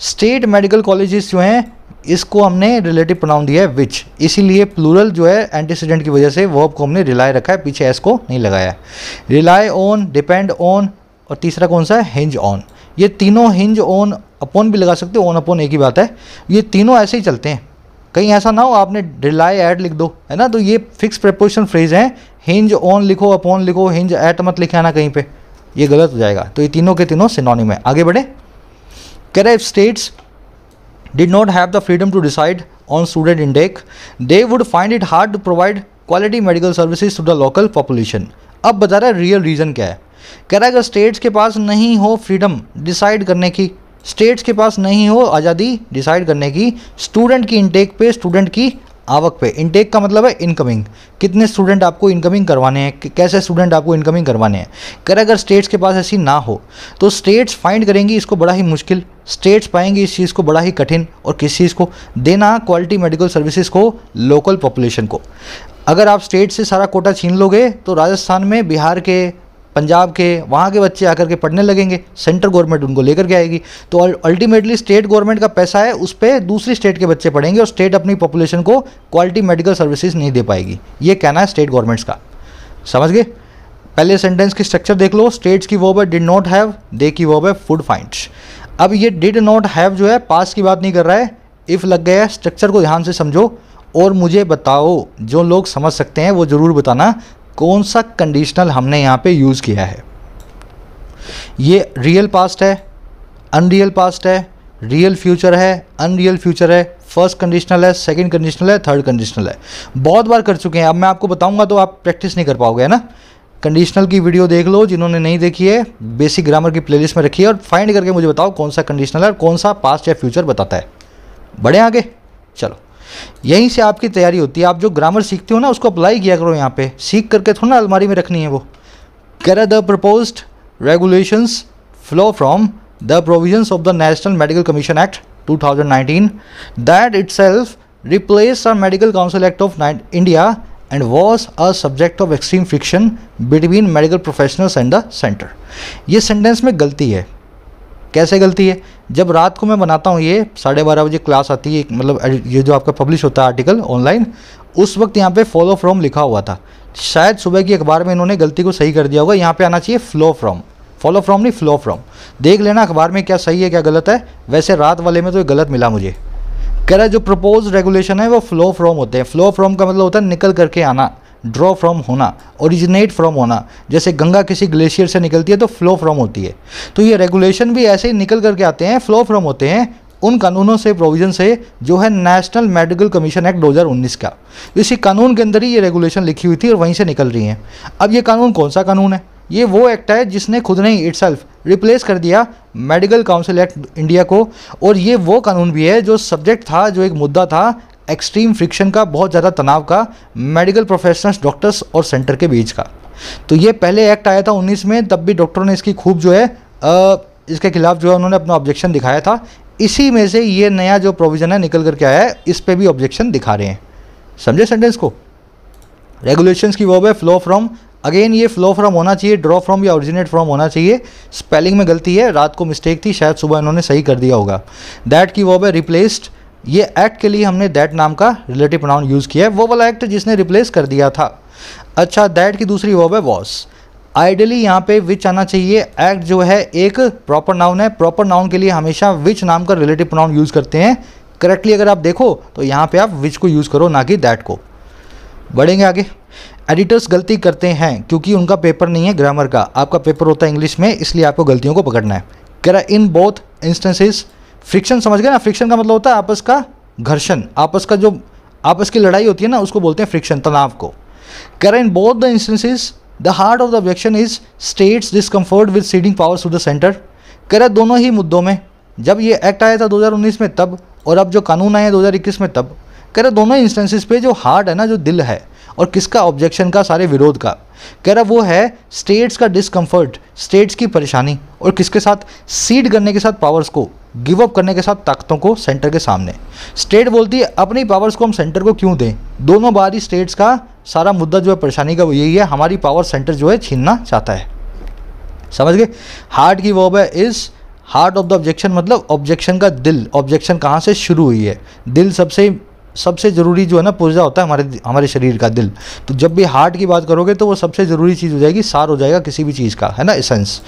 स्टेट मेडिकल कॉलेजेस जो हैं इसको हमने रिलेटिव प्रोनाउन दिया है विच, इसीलिए प्लूरल जो है एंटीसीडेंट की वजह से वर्ब को हमने रिलाई रखा है, पीछे एस को नहीं लगाया है। रिलाई ऑन, डिपेंड ऑन, और तीसरा कौन सा है, हिंज ऑन। ये तीनों हिंज ऑन, अपॉन भी लगा सकते हो, ऑन अपॉन एक ही बात है। ये तीनों ऐसे ही चलते हैं, कहीं ऐसा ना हो आपने रिलाई एट लिख दो, है ना। तो ये फिक्स प्रीपोजिशन फ्रेज हैं, हिंज ऑन लिखो, अपॉन लिखो, हिंज एट मत लिखे आना कहीं पर, ये गलत हो जाएगा। तो ये तीनों के तीनों सिनोनिम है। आगे बढ़े। कह रहे states did not have the freedom to decide on student intake, they would find it hard to provide quality medical services to the local population. अब बता रहा है रियल रीज़न क्या है। कह रहा है अगर स्टेट्स के पास नहीं हो फ्रीडम डिसाइड करने की, स्टेट्स के पास नहीं हो आज़ादी डिसाइड करने की स्टूडेंट की इनटेक पे, स्टूडेंट की आवक पे। इनटेक का मतलब है इनकमिंग, कितने स्टूडेंट आपको इनकमिंग करवाने हैं, कैसे स्टूडेंट आपको इनकमिंग करवाने हैं। कह रहा अगर स्टेट्स के पास ऐसी ना हो तो स्टेट्स फाइंड करेंगी इसको बड़ा ही मुश्किल, स्टेट्स पाएंगे इस चीज़ को बड़ा ही कठिन, और किस चीज़ को देना, क्वालिटी मेडिकल सर्विसेज को, लोकल पॉपुलेशन को। अगर आप स्टेट से सारा कोटा छीन लोगे तो राजस्थान में, बिहार के, पंजाब के, वहाँ के बच्चे आकर के पढ़ने लगेंगे, सेंट्रल गवर्नमेंट उनको लेकर के आएगी। तो अल्टीमेटली स्टेट गवर्नमेंट का पैसा है, उस पर दूसरी स्टेट के बच्चे पढ़ेंगे और स्टेट अपनी पॉपुलेशन को क्वालिटी मेडिकल सर्विसेज नहीं दे पाएगी। ये कहना है स्टेट गवर्नमेंट्स का, समझ गए। पहले सेंटेंस की स्ट्रक्चर देख लो, स्टेट्स की वर्ब है डिड नॉट हैव, दे की वर्ब है वुड फाइंड। अब ये डिड नॉट हैव जो है पास्ट की बात नहीं कर रहा है, इफ़ लग गया है। स्ट्रक्चर को ध्यान से समझो और मुझे बताओ, जो लोग समझ सकते हैं वो ज़रूर बताना कौन सा कंडीशनल हमने यहाँ पे यूज़ किया है। ये रियल पास्ट है, अनरियल पास्ट है, रियल फ्यूचर है, अनरियल फ्यूचर है, फर्स्ट कंडीशनल है, सेकंड कंडीशनल है, थर्ड कंडीशनल है। बहुत बार कर चुके हैं, अब मैं आपको बताऊंगा तो आप प्रैक्टिस नहीं कर पाओगे, है ना। कंडीशनल की वीडियो देख लो, जिन्होंने नहीं देखी है बेसिक ग्रामर की प्लेलिस्ट में रखी है, और फाइंड करके मुझे बताओ कौन सा कंडीशनल है और कौन सा पास्ट या फ्यूचर बताता है। बढ़े आगे चलो, यहीं से आपकी तैयारी होती है। आप जो ग्रामर सीखते हो ना उसको अप्लाई किया करो, यहाँ पे सीख करके थोड़ा ना अलमारी में रखनी है वो। कह रहा the proposed regulations flow from the provisions of the national medical commission act 2019 that itself replace the medical council act of India and was a subject of extreme friction between medical professionals and the centre. ये सेंटेंस में गलती है। कैसे गलती है? जब रात को मैं बनाता हूँ, ये 12:30 बजे क्लास आती है, मतलब ये जो आपका पब्लिश होता है आर्टिकल ऑनलाइन, उस वक्त यहाँ पे फॉलो फ्रॉम लिखा हुआ था। शायद सुबह की अखबार में इन्होंने गलती को सही कर दिया होगा, यहाँ पे आना चाहिए फ्लो फ्रॉम, फॉलो फ्रॉम नहीं फ्लो फ्रॉम। देख लेना अखबार में क्या सही है क्या गलत है, वैसे रात वाले में तो ये गलत मिला मुझे। कह रहा है जो प्रपोज रेगुलेशन है वो फ्लो फ्रॉम होते हैं। फ्लो फ्रॉम का मतलब होता है निकल करके आना, ड्रॉ फ्रॉम होना, ओरिजिनेट फ्रॉम होना। जैसे गंगा किसी ग्लेशियर से निकलती है तो फ्लो फ्रॉम होती है, तो ये रेगुलेशन भी ऐसे ही निकल करके आते हैं, फ्लो फ्रॉम होते हैं उन कानूनों से, प्रोविजन से जो है नेशनल मेडिकल कमीशन एक्ट 2019 का। इसी कानून के अंदर ही ये रेगुलेशन लिखी हुई थी और वहीं से निकल रही हैं। अब ये कानून कौन सा कानून है? ये वो एक्ट है जिसने खुद ने ही इटसेल्फ रिप्लेस कर दिया मेडिकल काउंसिल एक्ट इंडिया को, और ये वो कानून भी है जो सब्जेक्ट था, जो एक मुद्दा था एक्सट्रीम फ्रिक्शन का, बहुत ज़्यादा तनाव का, मेडिकल प्रोफेशनल्स, डॉक्टर्स और सेंटर के बीच का। तो ये पहले एक्ट आया था 19 में, तब भी डॉक्टरों ने इसकी खूब जो है इसके खिलाफ जो है उन्होंने अपना ऑब्जेक्शन दिखाया था। इसी में से ये नया जो प्रोविज़न है निकल करके आया है, इस पर भी ऑब्जेक्शन दिखा रहे हैं, समझे सेंटेंस को। रेगुलेशंस की वर्ब है फ्लो फ्रॉम, अगेन ये फ्लो फ्रॉम होना चाहिए, ड्रॉ फ्रॉम या ओरिजिनेट फ्रॉम होना चाहिए। स्पेलिंग में गलती है, रात को मिस्टेक थी, शायद सुबह इन्होंने सही कर दिया होगा। दैट की वर्ब है रिप्लेस्ड, ये एक्ट के लिए हमने दैट नाम का रिलेटिव प्रोनाउन यूज़ किया है, वो वाला एक्ट जिसने रिप्लेस कर दिया था। अच्छा, दैट की दूसरी वर्ब है वॉज। आइडियली यहाँ पे विच आना चाहिए, एक्ट जो है एक प्रॉपर नाउन है, प्रॉपर नाउन के लिए हमेशा विच नाम का रिलेटिव प्रोनाउन यूज़ करते हैं। करेक्टली अगर आप देखो तो यहाँ पे आप विच को यूज़ करो, ना कि दैट को। बढ़ेंगे आगे, एडिटर्स गलती करते हैं क्योंकि उनका पेपर नहीं है ग्रामर का, आपका पेपर होता है इंग्लिश में, इसलिए आपको गलतियों को पकड़ना है। कह रहा इन बोथ इंस्टेंसेस, फ्रिक्शन समझ गए ना, फ्रिक्शन का मतलब होता है आपस का घर्षण, आपस का जो आपस की लड़ाई होती है ना, उसको बोलते हैं फ्रिक्शन, तनाव को। कह रहा in both the instances the heart of the objection is states discomfort with ceding powers to the centre. कह रहा दोनों ही मुद्दों में, जब ये एक्ट आया था 2019 में तब, और अब जो कानून आया 2021 में तब, कह रहा दोनों इंस्टेंसेस पे जो हार्ट है ना, जो दिल है, और किसका ऑब्जेक्शन का, सारे विरोध का, कह रहा वो है स्टेट्स का डिसकम्फर्ट, स्टेट्स की परेशानी, और किसके साथ, सीड करने के साथ पावर्स को, गिव अप करने के साथ ताकतों को सेंटर के सामने। स्टेट बोलती है अपनी पावर्स को हम सेंटर को क्यों दें, दोनों बार ही स्टेट्स का सारा मुद्दा जो है परेशानी का वो यही है, हमारी पावर सेंटर जो है छीनना चाहता है। समझ गए। हार्ट की वर्ब है is, heart of the objection मतलब ऑब्जेक्शन का दिल, ऑब्जेक्शन कहाँ से शुरू हुई है, दिल सबसे ज़रूरी जो है ना पुर्जा होता है हमारे शरीर का, दिल। तो जब भी हार्ट की बात करोगे तो वो सबसे ज़रूरी चीज़ हो जाएगी, सार हो जाएगा किसी भी चीज़ का, है ना, एसेंस।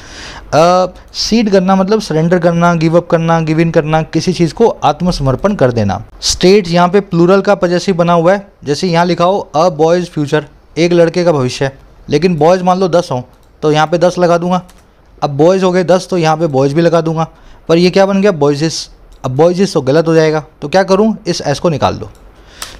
सीड करना मतलब सरेंडर करना, गिव अप करना, गिव इन करना, किसी चीज़ को आत्मसमर्पण कर देना। स्टेट यहाँ पे प्लूरल का पजेसिव बना हुआ है, जैसे यहाँ लिखा हो अ बॉयज़ फ्यूचर, एक लड़के का भविष्य, लेकिन बॉयज़ मान लो 10 हो तो यहाँ पर 10 लगा दूंगा। अब बॉयज़ हो गए 10 तो यहाँ पर बॉयज़ भी लगा दूंगा, पर यह क्या बन गया, बॉयज़। अब बॉयज़ तो गलत हो जाएगा, तो क्या करूं, इस एस को निकाल दो।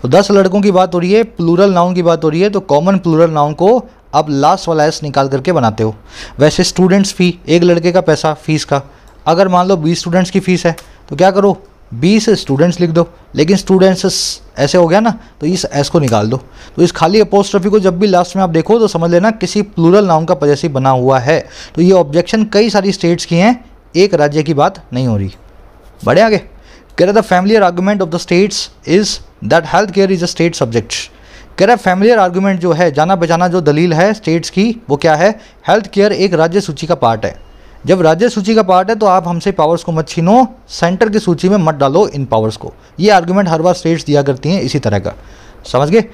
तो 10 लड़कों की बात हो रही है, प्लूरल नाउन की बात हो रही है, तो कॉमन प्लूरल नाउन को अब लास्ट वाला एस निकाल करके बनाते हो। वैसे स्टूडेंट्स फी, एक लड़के का पैसा, फीस का, अगर मान लो 20 स्टूडेंट्स की फ़ीस है तो क्या करो, 20 स्टूडेंट्स लिख दो, लेकिन स्टूडेंट्स ऐसे हो गया ना, तो इस एस को निकाल दो। तो इस खाली अपोस्ट्रोफी को जब भी लास्ट में आप देखो तो समझ लेना किसी प्लूरल नाउन का पजेसिव बना हुआ है। तो ये ऑब्जेक्शन कई सारी स्टेट्स की हैं, एक राज्य की बात नहीं हो रही। बढ़े आगे, कह रहा the familiar argument of the states is that health care is a state subject. कह रहा फैमिलियर आर्गूमेंट जो है, जाना पहचाना जो दलील है स्टेट्स की, वो क्या है, हेल्थ केयर एक राज्य सूची का पार्ट है। जब राज्य सूची का पार्ट है तो आप हमसे पावर्स को मत छीनो, सेंटर की सूची में मत डालो इन पावर्स को। ये आर्गूमेंट हर बार स्टेट्स दिया करती हैं इसी तरह का। समझ गए।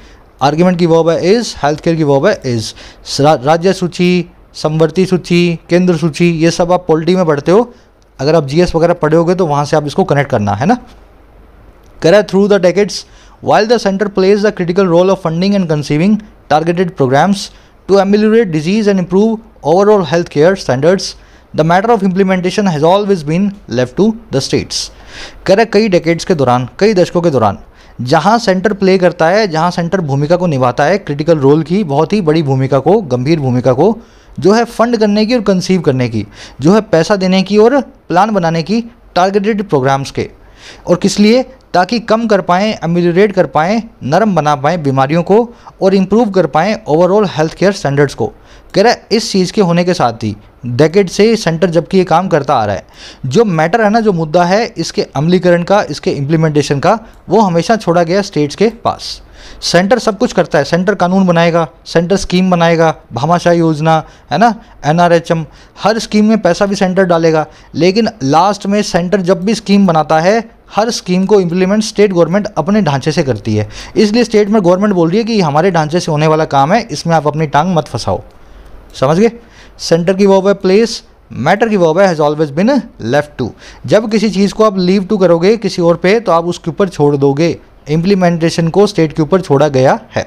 आर्गूमेंट की वर्ब है इज, हेल्थ केयर की वर्ब है इज। राज्य सूची, समवर्ती सूची, केंद्र सूची, ये सब आप पॉलिटी में पढ़ते हो, अगर आप जीएस वगैरह पढ़े होगे तो वहाँ से आप इसको कनेक्ट करना है ना। करें through the decades while the centre plays the critical role of funding and conceiving targeted programmes to ameliorate disease and improve overall health care standards, the matter of implementation has always been left to the states. करें कई डेकेड्स के दौरान, कई दशकों के दौरान, जहाँ सेंटर प्ले करता है, जहाँ सेंटर भूमिका को निभाता है, क्रिटिकल रोल की बहुत ही बड़ी भूमिका को, गंभीर भूमिका को, जो है फंड करने की और कंसीव करने की, जो है पैसा देने की और प्लान बनाने की, टारगेटेड प्रोग्राम्स के, और किस लिए, ताकि कम कर पाएँ, एमेलियोरेट कर पाएँ, नरम बना पाएँ बीमारियों को, और इम्प्रूव कर पाएँ ओवरऑल हेल्थ केयर स्टैंडर्ड्स को। कह रहा है इस चीज़ के होने के साथ ही डेकेड से सेंटर जबकि ये काम करता आ रहा है, जो मैटर है ना, जो मुद्दा है, इसके अमलीकरण का, इसके इम्प्लीमेंटेशन का, वो हमेशा छोड़ा गया स्टेट्स के पास। सेंटर सब कुछ करता है, सेंटर कानून बनाएगा, सेंटर स्कीम बनाएगा, भामाशाही योजना है ना, NRHM, हर स्कीम में पैसा भी सेंटर डालेगा, लेकिन लास्ट में सेंटर जब भी स्कीम बनाता है, हर स्कीम को इम्प्लीमेंट स्टेट गवर्नमेंट अपने ढांचे से करती है। इसलिए स्टेट में गवर्नमेंट बोल रही है कि हमारे ढांचे से होने वाला काम है, इसमें आप अपनी टांग मत फंसाओ। समझ गए। सेंटर की वर्ब है प्लेस, मैटर की verb has always been left to. जब किसी चीज़ को आप लीव टू करोगे किसी और पे, तो आप उसके ऊपर छोड़ दोगे, इम्प्लीमेंटेशन को स्टेट के ऊपर छोड़ा गया है।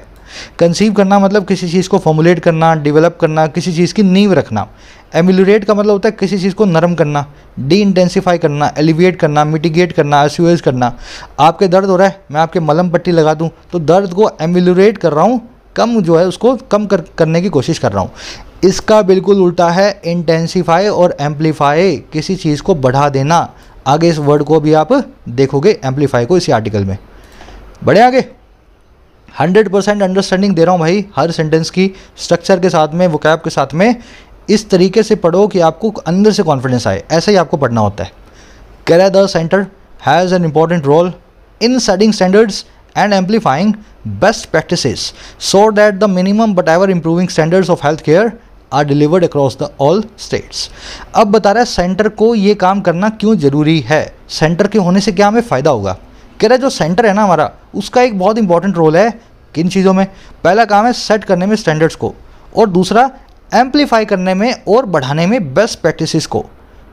कंसीव करना मतलब किसी चीज़ को फॉर्मुलेट करना, डेवलप करना, किसी चीज़ की नींव रखना। एम्युलेट का मतलब होता है किसी चीज़ को नरम करना, डी इंटेंसीफाई करना, एलिविएट करना, मिटिगेट करना, एस्यूएज करना। आपके दर्द हो रहा है, मैं आपके मलम पट्टी लगा दूँ, तो दर्द को एम्युलेट कर रहा हूँ, कम जो है उसको कम करने की कोशिश कर रहा हूँ। इसका बिल्कुल उल्टा है इंटेंसीफाई और एम्पलीफाई, किसी चीज़ को बढ़ा देना। आगे इस वर्ड को भी आप देखोगे, एम्पलीफाई को, इसी आर्टिकल में। बढ़े आगे, 100% अंडरस्टैंडिंग दे रहा हूँ भाई, हर सेंटेंस की स्ट्रक्चर के साथ में, वोकैब के साथ में, इस तरीके से पढ़ो कि आपको अंदर से कॉन्फिडेंस आए, ऐसे ही आपको पढ़ना होता है। कह रहा है the centre has an important role in setting standards and amplifying best practices so that the minimum but ever improving standards of healthcare are delivered across the all states. अब बता रहा है सेंटर को ये काम करना क्यों ज़रूरी है, सेंटर के होने से क्या हमें फ़ायदा होगा। कह रहा है जो सेंटर है ना हमारा, उसका एक बहुत इंपॉर्टेंट रोल है किन चीज़ों में। पहला काम है सेट करने में स्टैंडर्ड्स को, और दूसरा एम्प्लीफाई करने में और बढ़ाने में बेस्ट प्रैक्टिसेस को,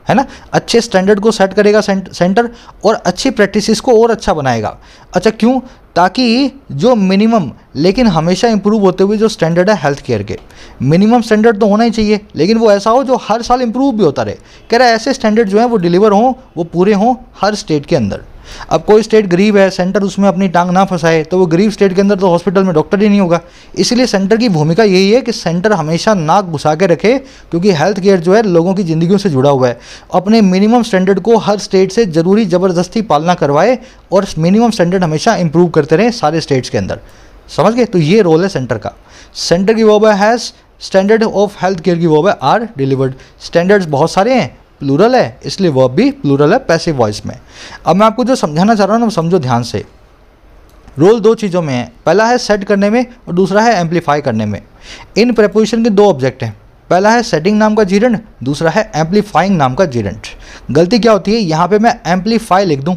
है ना। अच्छे स्टैंडर्ड को सेट करेगा सेंटर और अच्छी प्रैक्टिसेस को और अच्छा बनाएगा। अच्छा क्यों? ताकि जो मिनिमम लेकिन हमेशा इंप्रूव होते हुए जो स्टैंडर्ड है हेल्थ केयर के, मिनिमम स्टैंडर्ड तो होना ही चाहिए लेकिन वो ऐसा हो जो हर साल इंप्रूव भी होता रहे। कह रहा है ऐसे स्टैंडर्ड जो हैं वो डिलीवर हों, वो पूरे हों हर स्टेट के अंदर। अब कोई स्टेट गरीब है, सेंटर उसमें अपनी टांग ना फंसाए, तो वो गरीब स्टेट के अंदर तो हॉस्पिटल में डॉक्टर ही नहीं होगा। इसलिए सेंटर की भूमिका यही है कि सेंटर हमेशा नाक घुसा के रखे, क्योंकि हेल्थ केयर जो है लोगों की ज़िंदगियों से जुड़ा हुआ है। अपने मिनिमम स्टैंडर्ड को हर स्टेट से ज़रूरी ज़बरदस्ती पालना करवाए और मिनिमम स्टैंडर्ड हमेशा इंप्रूव करते रहें सारे स्टेट्स के अंदर, समझ गए। तो ये रोल है सेंटर का। सेंटर की verb has, standard of health care की वर्ब है आर डिलीवर्ड। स्टैंडर्ड्स बहुत सारे हैं, प्लूरल है इसलिए वर्ब भी प्लूरल है पैसिव वॉइस में। अब मैं आपको जो समझाना चाह रहा हूँ ना, समझो ध्यान से। रोल दो चीज़ों में है, पहला है सेट करने में और दूसरा है एम्पलीफाई करने में। इन प्रपोजिशन के दो ऑब्जेक्ट हैं, पहला है सेटिंग नाम का जीरेंट, दूसरा है एम्पलीफाइंग नाम का जीरेंट। गलती क्या होती है, यहाँ पर मैं एम्पलीफाई लिख दूँ,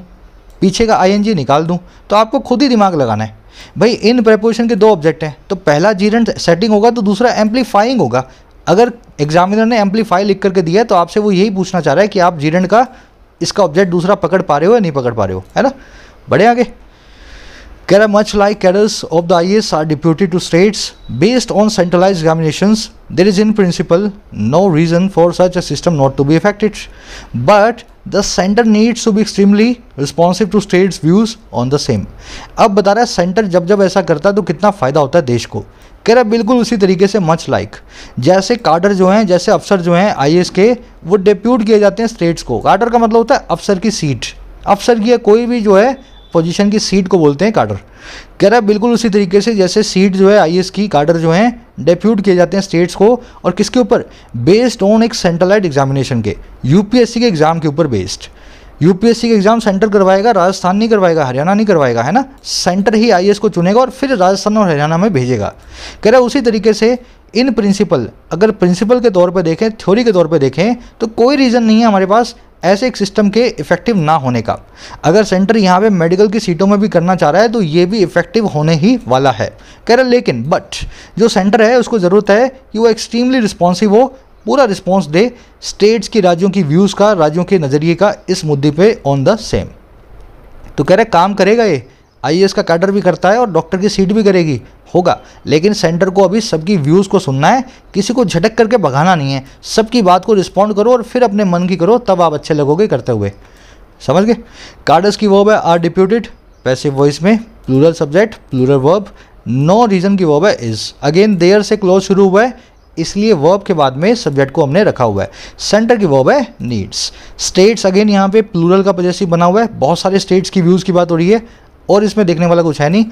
पीछे का आईएनजी निकाल दूँ, तो आपको खुद ही दिमाग लगाना है। भाई इन प्रपोजिशन के दो ऑब्जेक्ट हैं, तो पहला जीरेंट सेटिंग होगा तो दूसरा एम्पलीफाइंग होगा। अगर एग्जामिनर ने एम्पलीफाई लिख करके दिया है तो आपसे वो यही पूछना चाह रहा है कि आप जीरेंट का इसका ऑब्जेक्ट दूसरा पकड़ पा रहे हो या नहीं पकड़ पा रहे हो, है ना। बड़े आगे कह रहा much like cadres of the IAS are deputed to states based on centralised examinations, there is in principle no reason for such a system not to be effected, but the centre needs to be extremely responsive to states views on the same. अब बता रहा है सेंटर जब जब ऐसा करता है तो कितना फ़ायदा होता है देश को। कह रहा बिल्कुल उसी तरीके से मच लाइक, जैसे काडर जो हैं, जैसे अफसर जो हैं IAS के, वो डिप्यूट किए जाते हैं स्टेट्स को। काडर का मतलब होता है अफसर की सीट, अफसर की या कोई भी जो है पोजीशन की सीट को बोलते हैं काडर। कह रहा बिल्कुल उसी तरीके से जैसे सीट जो है IAS की, काडर जो हैं डिप्यूट किए जाते हैं स्टेट्स को, और किसके ऊपर? बेस्ड ऑन एक सेंट्रलाइज एग्जामिनेशन के, UPSC के एग्ज़ाम के ऊपर बेस्ड। UPSC के एग्जाम सेंटर करवाएगा, राजस्थान नहीं करवाएगा, हरियाणा नहीं करवाएगा, है ना। सेंटर ही IAS को चुनेगा और फिर राजस्थान और हरियाणा में भेजेगा। कह रहा है उसी तरीके से इन प्रिंसिपल, अगर प्रिंसिपल के तौर पे देखें, थ्योरी के तौर पे देखें, तो कोई रीज़न नहीं है हमारे पास ऐसे एक सिस्टम के इफेक्टिव ना होने का। अगर सेंटर यहाँ पे मेडिकल की सीटों में भी करना चाह रहा है तो ये भी इफेक्टिव होने ही वाला है। कह रहा लेकिन बट जो सेंटर है उसको ज़रूरत है कि वो एक्सट्रीमली रिस्पॉन्सिव हो, पूरा रिस्पॉन्स दे स्टेट्स की, राज्यों की व्यूज़ का, राज्यों के नज़रिए का इस मुद्दे पे ऑन द सेम। तो कह रहे काम करेगा ये, IAS का कैडर भी करता है और डॉक्टर की सीट भी करेगी, होगा। लेकिन सेंटर को अभी सबकी व्यूज़ को सुनना है, किसी को झटक करके भगाना नहीं है, सबकी बात को रिस्पॉन्ड करो और फिर अपने मन की करो, तब आप अच्छे लगोगे करते हुए, समझ गए। कार्डर्स की वर्ब है आर डिप्यूटेड पैसिव वॉइस में, plural subject plural verb. No reason की वर्ब है इज़, अगेन देयर से क्लोज शुरू हुआ है इसलिए वर्ब के बाद में सब्जेक्ट को हमने रखा हुआ है। सेंटर की वर्ब है नीड्स, स्टेट्स अगेन यहाँ पे प्लूरल का पजेसिव बना हुआ है, बहुत सारे स्टेट्स की व्यूज़ की बात हो रही है और इसमें देखने वाला कुछ है नहीं।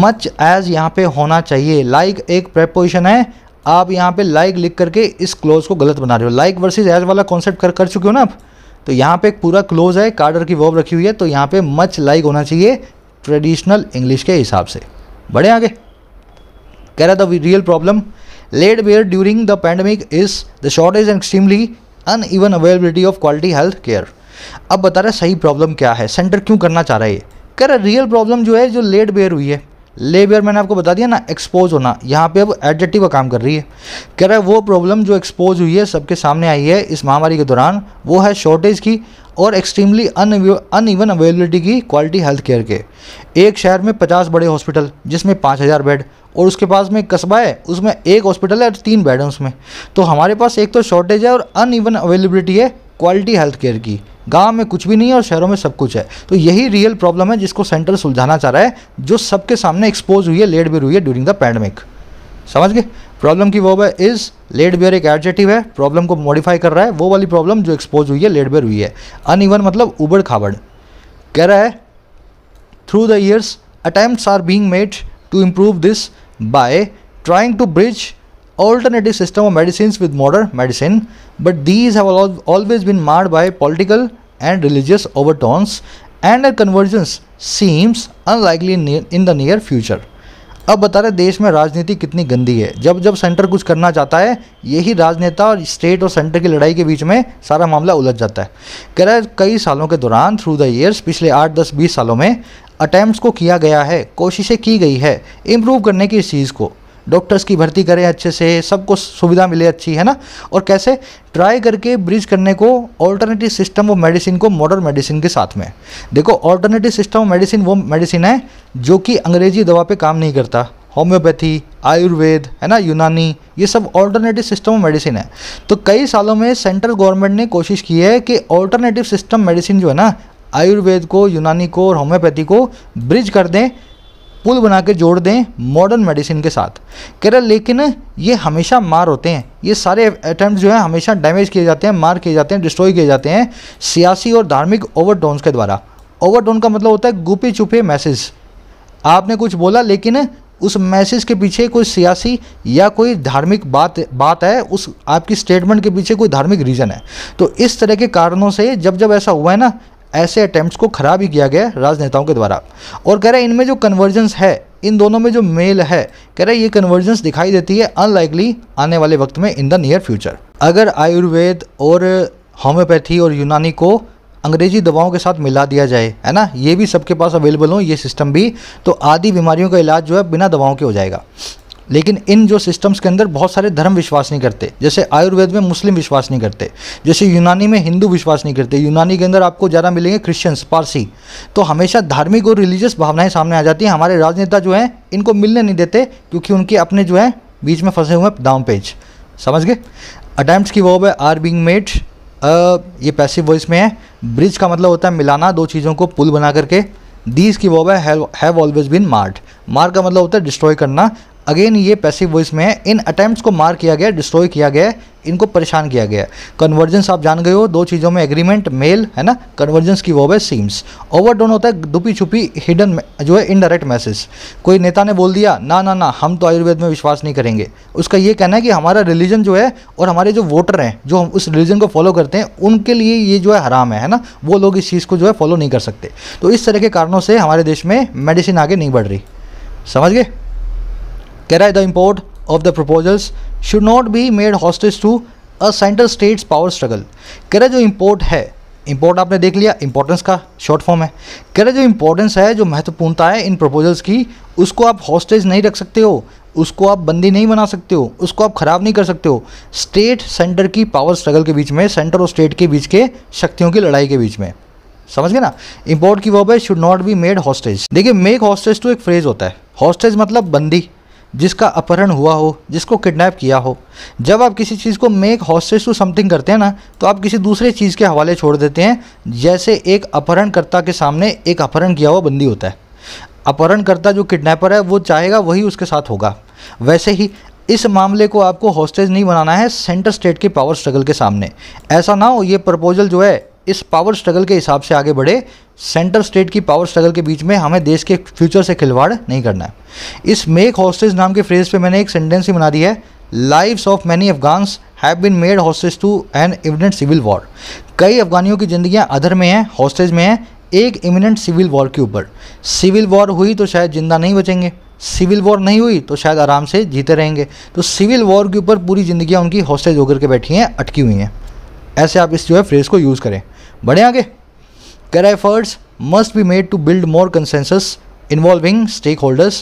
मच एज यहाँ पे होना चाहिए, लाइक एक प्रेपोजिशन है, आप यहाँ पे लाइक लिख करके इस क्लोज को गलत बना रहे हो। लाइक वर्सेज एज वाला कॉन्सेप्ट कर चुके हो ना आप, तो यहाँ पे एक पूरा क्लोज है, कार्डर की वर्ब रखी हुई है, तो यहाँ पे मच लाइक होना चाहिए ट्रेडिशनल इंग्लिश के हिसाब से। बड़े आगे कह रहा था real problem laid bare during the pandemic is the shortage and extremely uneven availability of quality health care. अब बता रहा है सही प्रॉब्लम क्या है, सेंटर क्यों करना चाह रहा है ये। कह रहा है रियल प्रॉब्लम जो है जो लेड बेयर हुई है, ले बेयर मैंने आपको बता दिया ना, एक्सपोज होना, यहाँ पे अब एडजेक्टिव का काम कर रही है। कह रहा है वो प्रॉब्लम जो एक्सपोज हुई है, सबके सामने आई है इस महामारी के दौरान, वो है शॉर्टेज की और एक्सट्रीमली अनइवन अवेलेबिलिटी की क्वालिटी हेल्थ केयर के। एक शहर में 50 बड़े हॉस्पिटल जिसमें 5000 बेड, और उसके पास में एक कस्बा है उसमें एक हॉस्पिटल है और 3 बेड हैं उसमें। तो हमारे पास एक तो शॉर्टेज है और अनइवन अवेलेबिलिटी है क्वालिटी हेल्थ केयर की। गांव में कुछ भी नहीं है और शहरों में सब कुछ है। तो यही रियल प्रॉब्लम है जिसको सेंटर सुलझाना चाह रहा है, जो सबके सामने एक्सपोज हुई है, लेड बेयर हुई है ड्यूरिंग द पैंडमिक, समझ गए। प्रॉब्लम की वर्ब है इज़, लेड बेयर एक एडजेक्टिव है, प्रॉब्लम को मॉडिफाई कर रहा है, वो वाली प्रॉब्लम जो एक्सपोज हुई है लेड बेयर हुई है। अनइवन मतलब उबड़ खाबड़। कह रहा है through the years attempts are being made to improve this by trying to bridge alternative system of medicines with modern medicine, but these have always been marred by political and religious overtones and convergence seems unlikely in the near future. अब बता रहे देश में राजनीति कितनी गंदी है। जब जब सेंटर कुछ करना चाहता है यही राजनेता और स्टेट और सेंटर की लड़ाई के बीच में सारा मामला उलझ जाता है। कह रहा है कई सालों के दौरान थ्रू द ईयर्स पिछले 8, 10, 20 सालों में अटैम्प्ट्स को किया गया है, कोशिशें की गई है इम्प्रूव करने की इस चीज़ को। डॉक्टर्स की भर्ती करें अच्छे से, सबको सुविधा मिले अच्छी, है ना। और कैसे ट्राई करके ब्रिज करने को ऑल्टरनेटिव सिस्टम ऑफ मेडिसिन को मॉडर्न मेडिसिन के साथ में। देखो ऑल्टरनेटिव सिस्टम ऑफ मेडिसिन वो मेडिसिन है जो कि अंग्रेजी दवा पे काम नहीं करता। होम्योपैथी, आयुर्वेद, है ना, यूनानी, ये सब ऑल्टरनेटिव सिस्टम ऑफ मेडिसिन है। तो कई सालों में सेंट्रल गवर्नमेंट ने कोशिश की है कि ऑल्टरनेटिव सिस्टम मेडिसिन जो है ना, आयुर्वेद को, यूनानी को और होम्योपैथी को ब्रिज कर दें, पुल बना के जोड़ दें मॉडर्न मेडिसिन के साथ। कह रहे लेकिन ये हमेशा मार होते हैं, ये सारे अटैम्प्ट्स जो हैं हमेशा डैमेज किए जाते हैं, मार किए जाते हैं, डिस्ट्रॉय किए जाते हैं सियासी और धार्मिक ओवरटोन्स के द्वारा। ओवरटोन का मतलब होता है गुपी छुपे मैसेज। आपने कुछ बोला लेकिन उस मैसेज के पीछे कोई सियासी या कोई धार्मिक बात है, उस आपकी स्टेटमेंट के पीछे कोई धार्मिक रीज़न है। तो इस तरह के कारणों से जब जब ऐसा हुआ है ना, ऐसे अटैम्प्ट्स को ख़राब ही किया गया राजनेताओं के द्वारा। और कह रहा है इनमें जो कन्वर्जेंस है, इन दोनों में जो मेल है, कह रहा है ये कन्वर्जेंस दिखाई देती है अनलाइकली आने वाले वक्त में इन द नियर फ्यूचर। अगर आयुर्वेद और होम्योपैथी और यूनानी को अंग्रेजी दवाओं के साथ मिला दिया जाए, है ना, ये भी सबके पास अवेलेबल हो, ये सिस्टम भी, तो आधी बीमारियों का इलाज जो है बिना दवाओं के हो जाएगा। लेकिन इन जो सिस्टम्स के अंदर बहुत सारे धर्म विश्वास नहीं करते। जैसे आयुर्वेद में मुस्लिम विश्वास नहीं करते, जैसे यूनानी में हिंदू विश्वास नहीं करते, यूनानी के अंदर आपको ज़्यादा मिलेंगे क्रिश्चियंस, पारसी। तो हमेशा धार्मिक और रिलीजियस भावनाएं सामने आ जाती हैं। हमारे राजनेता जो हैं इनको मिलने नहीं देते क्योंकि उनके अपने जो हैं बीच में फंसे हुए हैं दाम पेज, समझ गए। अटैम्प्ट्स की वर्ब है आर बीइंग मेड, ये पैसिव वॉइस में है। ब्रिज का मतलब होता है मिलाना, दो चीज़ों को पुल बना करके। दीज की verb have always been marred, mar का मतलब होता है डिस्ट्रॉय करना। अगेन ये पैसिव वॉइस में है। इन अटैम्प्ट्स को मार किया गया, डिस्ट्रॉय किया गया, इनको परेशान किया गया। कन्वर्जेंस आप जान गए हो, दो चीज़ों में एग्रीमेंट मेल, है ना, कन्वर्जेंस की वर्ब है सीम्स। ओवरटोन होता है दुपी छुपी हिडन जो है इनडायरेक्ट मैसेज। कोई नेता ने बोल दिया ना ना ना हम तो आयुर्वेद में विश्वास नहीं करेंगे, उसका ये कहना है कि हमारा रिलीजन जो है और हमारे जो वोटर हैं जो उस रिलीजन को फॉलो करते हैं उनके लिए ये जो है हराम है ना, वो लोग इस चीज़ को जो है फॉलो नहीं कर सकते। तो इस तरह के कारणों से हमारे देश में मेडिसिन आगे नहीं बढ़ रही, समझ गए। कह रहा है the import of the proposals should not be made hostage to a centre states power struggle. कह रहा है जो इम्पोर्ट है, इम्पोर्ट आपने देख लिया, इंपॉर्टेंस का शॉर्ट फॉर्म है। कह रहा है जो इम्पोर्टेंस है, जो महत्वपूर्णता है इन प्रपोजल्स की, उसको आप हॉस्टेज नहीं रख सकते हो, उसको आप बंदी नहीं बना सकते हो, उसको आप ख़राब नहीं कर सकते हो। स्टेट सेंटर की पावर स्ट्रगल के बीच में, सेंटर और स्टेट के बीच के शक्तियों की लड़ाई के बीच में, समझ गए ना। इम्पोर्ट की वर्ब है should not be made hostage. देखिए मेक हॉस्टेज टू एक फ्रेज होता है। हॉस्टेज मतलब बंदी, जिसका अपहरण हुआ हो, जिसको किडनैप किया हो। जब आप किसी चीज़ को मेक हॉस्टेज टू समथिंग करते हैं ना, तो आप किसी दूसरे चीज़ के हवाले छोड़ देते हैं। जैसे एक अपहरणकर्ता के सामने एक अपहरण किया हुआ बंदी होता है, अपहरणकर्ता जो किडनैपर है वो चाहेगा वही उसके साथ होगा। वैसे ही इस मामले को आपको हॉस्टेज नहीं बनाना है सेंटर स्टेट के पावर स्ट्रगल के सामने। ऐसा ना हो ये प्रपोजल जो है इस पावर स्ट्रगल के हिसाब से आगे बढ़े। सेंटर स्टेट की पावर स्ट्रगल के बीच में हमें देश के फ्यूचर से खिलवाड़ नहीं करना है। इस मेक हॉस्टेज नाम के फ्रेज पे मैंने एक सेंटेंस ही बना दी है, lives of many Afghans have been made hostage to an imminent civil war. कई अफगानियों की ज़िंदगियां अधर में हैं, हॉस्टेज में हैं एक इमिनेंट सिविल वॉर के ऊपर। सिविल वॉर हुई तो शायद ज़िंदा नहीं बचेंगे, सिविल वॉर नहीं हुई तो शायद आराम से जीते रहेंगे। तो सिविल वॉर के ऊपर पूरी ज़िंदगियाँ उनकी हॉस्टेज होकर के बैठी हैं, अटकी हुई हैं। ऐसे आप इस जो है फ्रेज़ को यूज़ करें। बढ़े आगे, कह efforts must be made to build more consensus involving stakeholders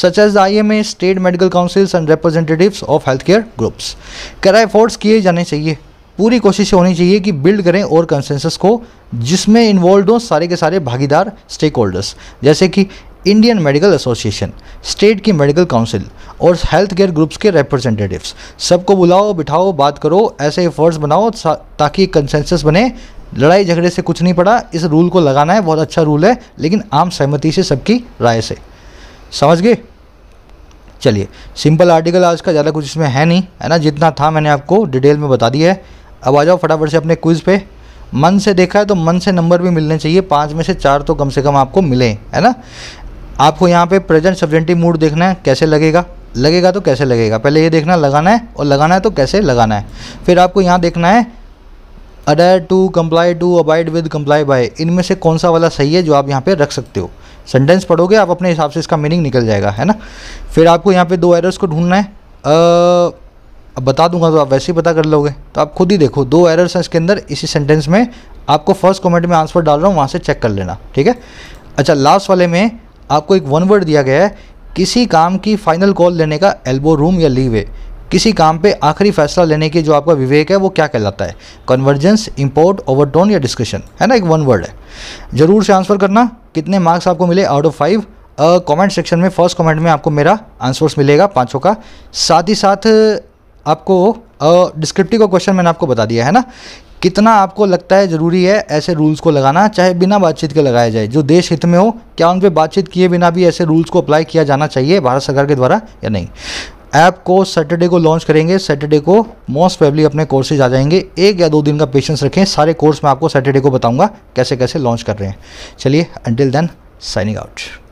such as IMA, state medical councils and representatives of health care groups. कह एफर्ट्स किए जाने चाहिए, पूरी कोशिश होनी चाहिए कि बिल्ड करें और कंसेंसस को जिसमें इन्वॉल्व हों सारे के सारे भागीदार स्टेक होल्डर्स, जैसे कि इंडियन मेडिकल एसोसिएशन, स्टेट की मेडिकल काउंसिल और हेल्थ केयर ग्रुप्स के रिप्रेजेंटेटिव्स। सबको बुलाओ, बिठाओ, बात करो, ऐसे एफर्ट्स बनाओ ताकि कंसेंसस बने। लड़ाई झगड़े से कुछ नहीं पड़ा, इस रूल को लगाना है, बहुत अच्छा रूल है, लेकिन आम सहमति से, सबकी राय से, समझ गए। चलिए सिंपल आर्टिकल, आज का ज़्यादा कुछ इसमें है नहीं, है ना, जितना था मैंने आपको डिटेल में बता दिया है। अब आ जाओ फटाफट से अपने क्विज़ पे। मन से देखा है तो मन से नंबर भी मिलने चाहिए, 5 में से 4 तो कम से कम आपको मिले, है ना। आपको यहाँ पे प्रेजेंट सब्जेंटिव मूड देखना है, कैसे लगेगा, लगेगा तो कैसे लगेगा, पहले ये देखना लगाना है, और लगाना है तो कैसे लगाना है। फिर आपको यहाँ देखना है adhere to, comply to, abide with, comply by, इनमें से कौन सा वाला सही है जो आप यहाँ पे रख सकते हो। सेंटेंस पढ़ोगे आप अपने हिसाब से इसका मीनिंग निकल जाएगा, है ना। फिर आपको यहाँ पे दो एरर्स को ढूंढना है। अब बता दूंगा तो आप वैसे ही पता कर लोगे, तो आप खुद ही देखो दो एरर्स हैं इसके अंदर इसी सेंटेंस में। आपको फर्स्ट कमेंट में आंसर डाल रहा हूँ, वहाँ से चेक कर लेना, ठीक है। अच्छा, लास्ट वाले में आपको एक वन वर्ड दिया गया है, किसी काम की फाइनल कॉल लेने का एल्बो रूम या लीवे, किसी काम पे आखिरी फैसला लेने की जो आपका विवेक है वो क्या कहलाता है, कन्वर्जेंस, इंपोर्ट, ओवरटोन या डिस्कशन, है ना। एक वन वर्ड है, ज़रूर से आंसर करना। कितने मार्क्स आपको मिले आउट ऑफ 5, कमेंट सेक्शन में फर्स्ट कमेंट में आपको मेरा आंसर्स मिलेगा पाँचों का। साथ ही साथ आपको डिस्क्रिप्टिव का क्वेश्चन मैंने आपको बता दिया है ना, कितना आपको लगता है ज़रूरी है ऐसे रूल्स को लगाना, चाहे बिना बातचीत के लगाया जाए, जो देश हित में हो, क्या उन पर बातचीत किए बिना भी ऐसे रूल्स को अप्लाई किया जाना चाहिए भारत सरकार के द्वारा या नहीं। ऐप को सैटरडे को लॉन्च करेंगे, सैटरडे को मोस्ट प्रोबेबली अपने कोर्सेज आ जाएंगे, 1 या 2 दिन का पेशेंस रखें। सारे कोर्स में आपको सैटरडे को बताऊंगा कैसे कैसे लॉन्च कर रहे हैं। चलिए, अंटिल देन, साइनिंग आउट।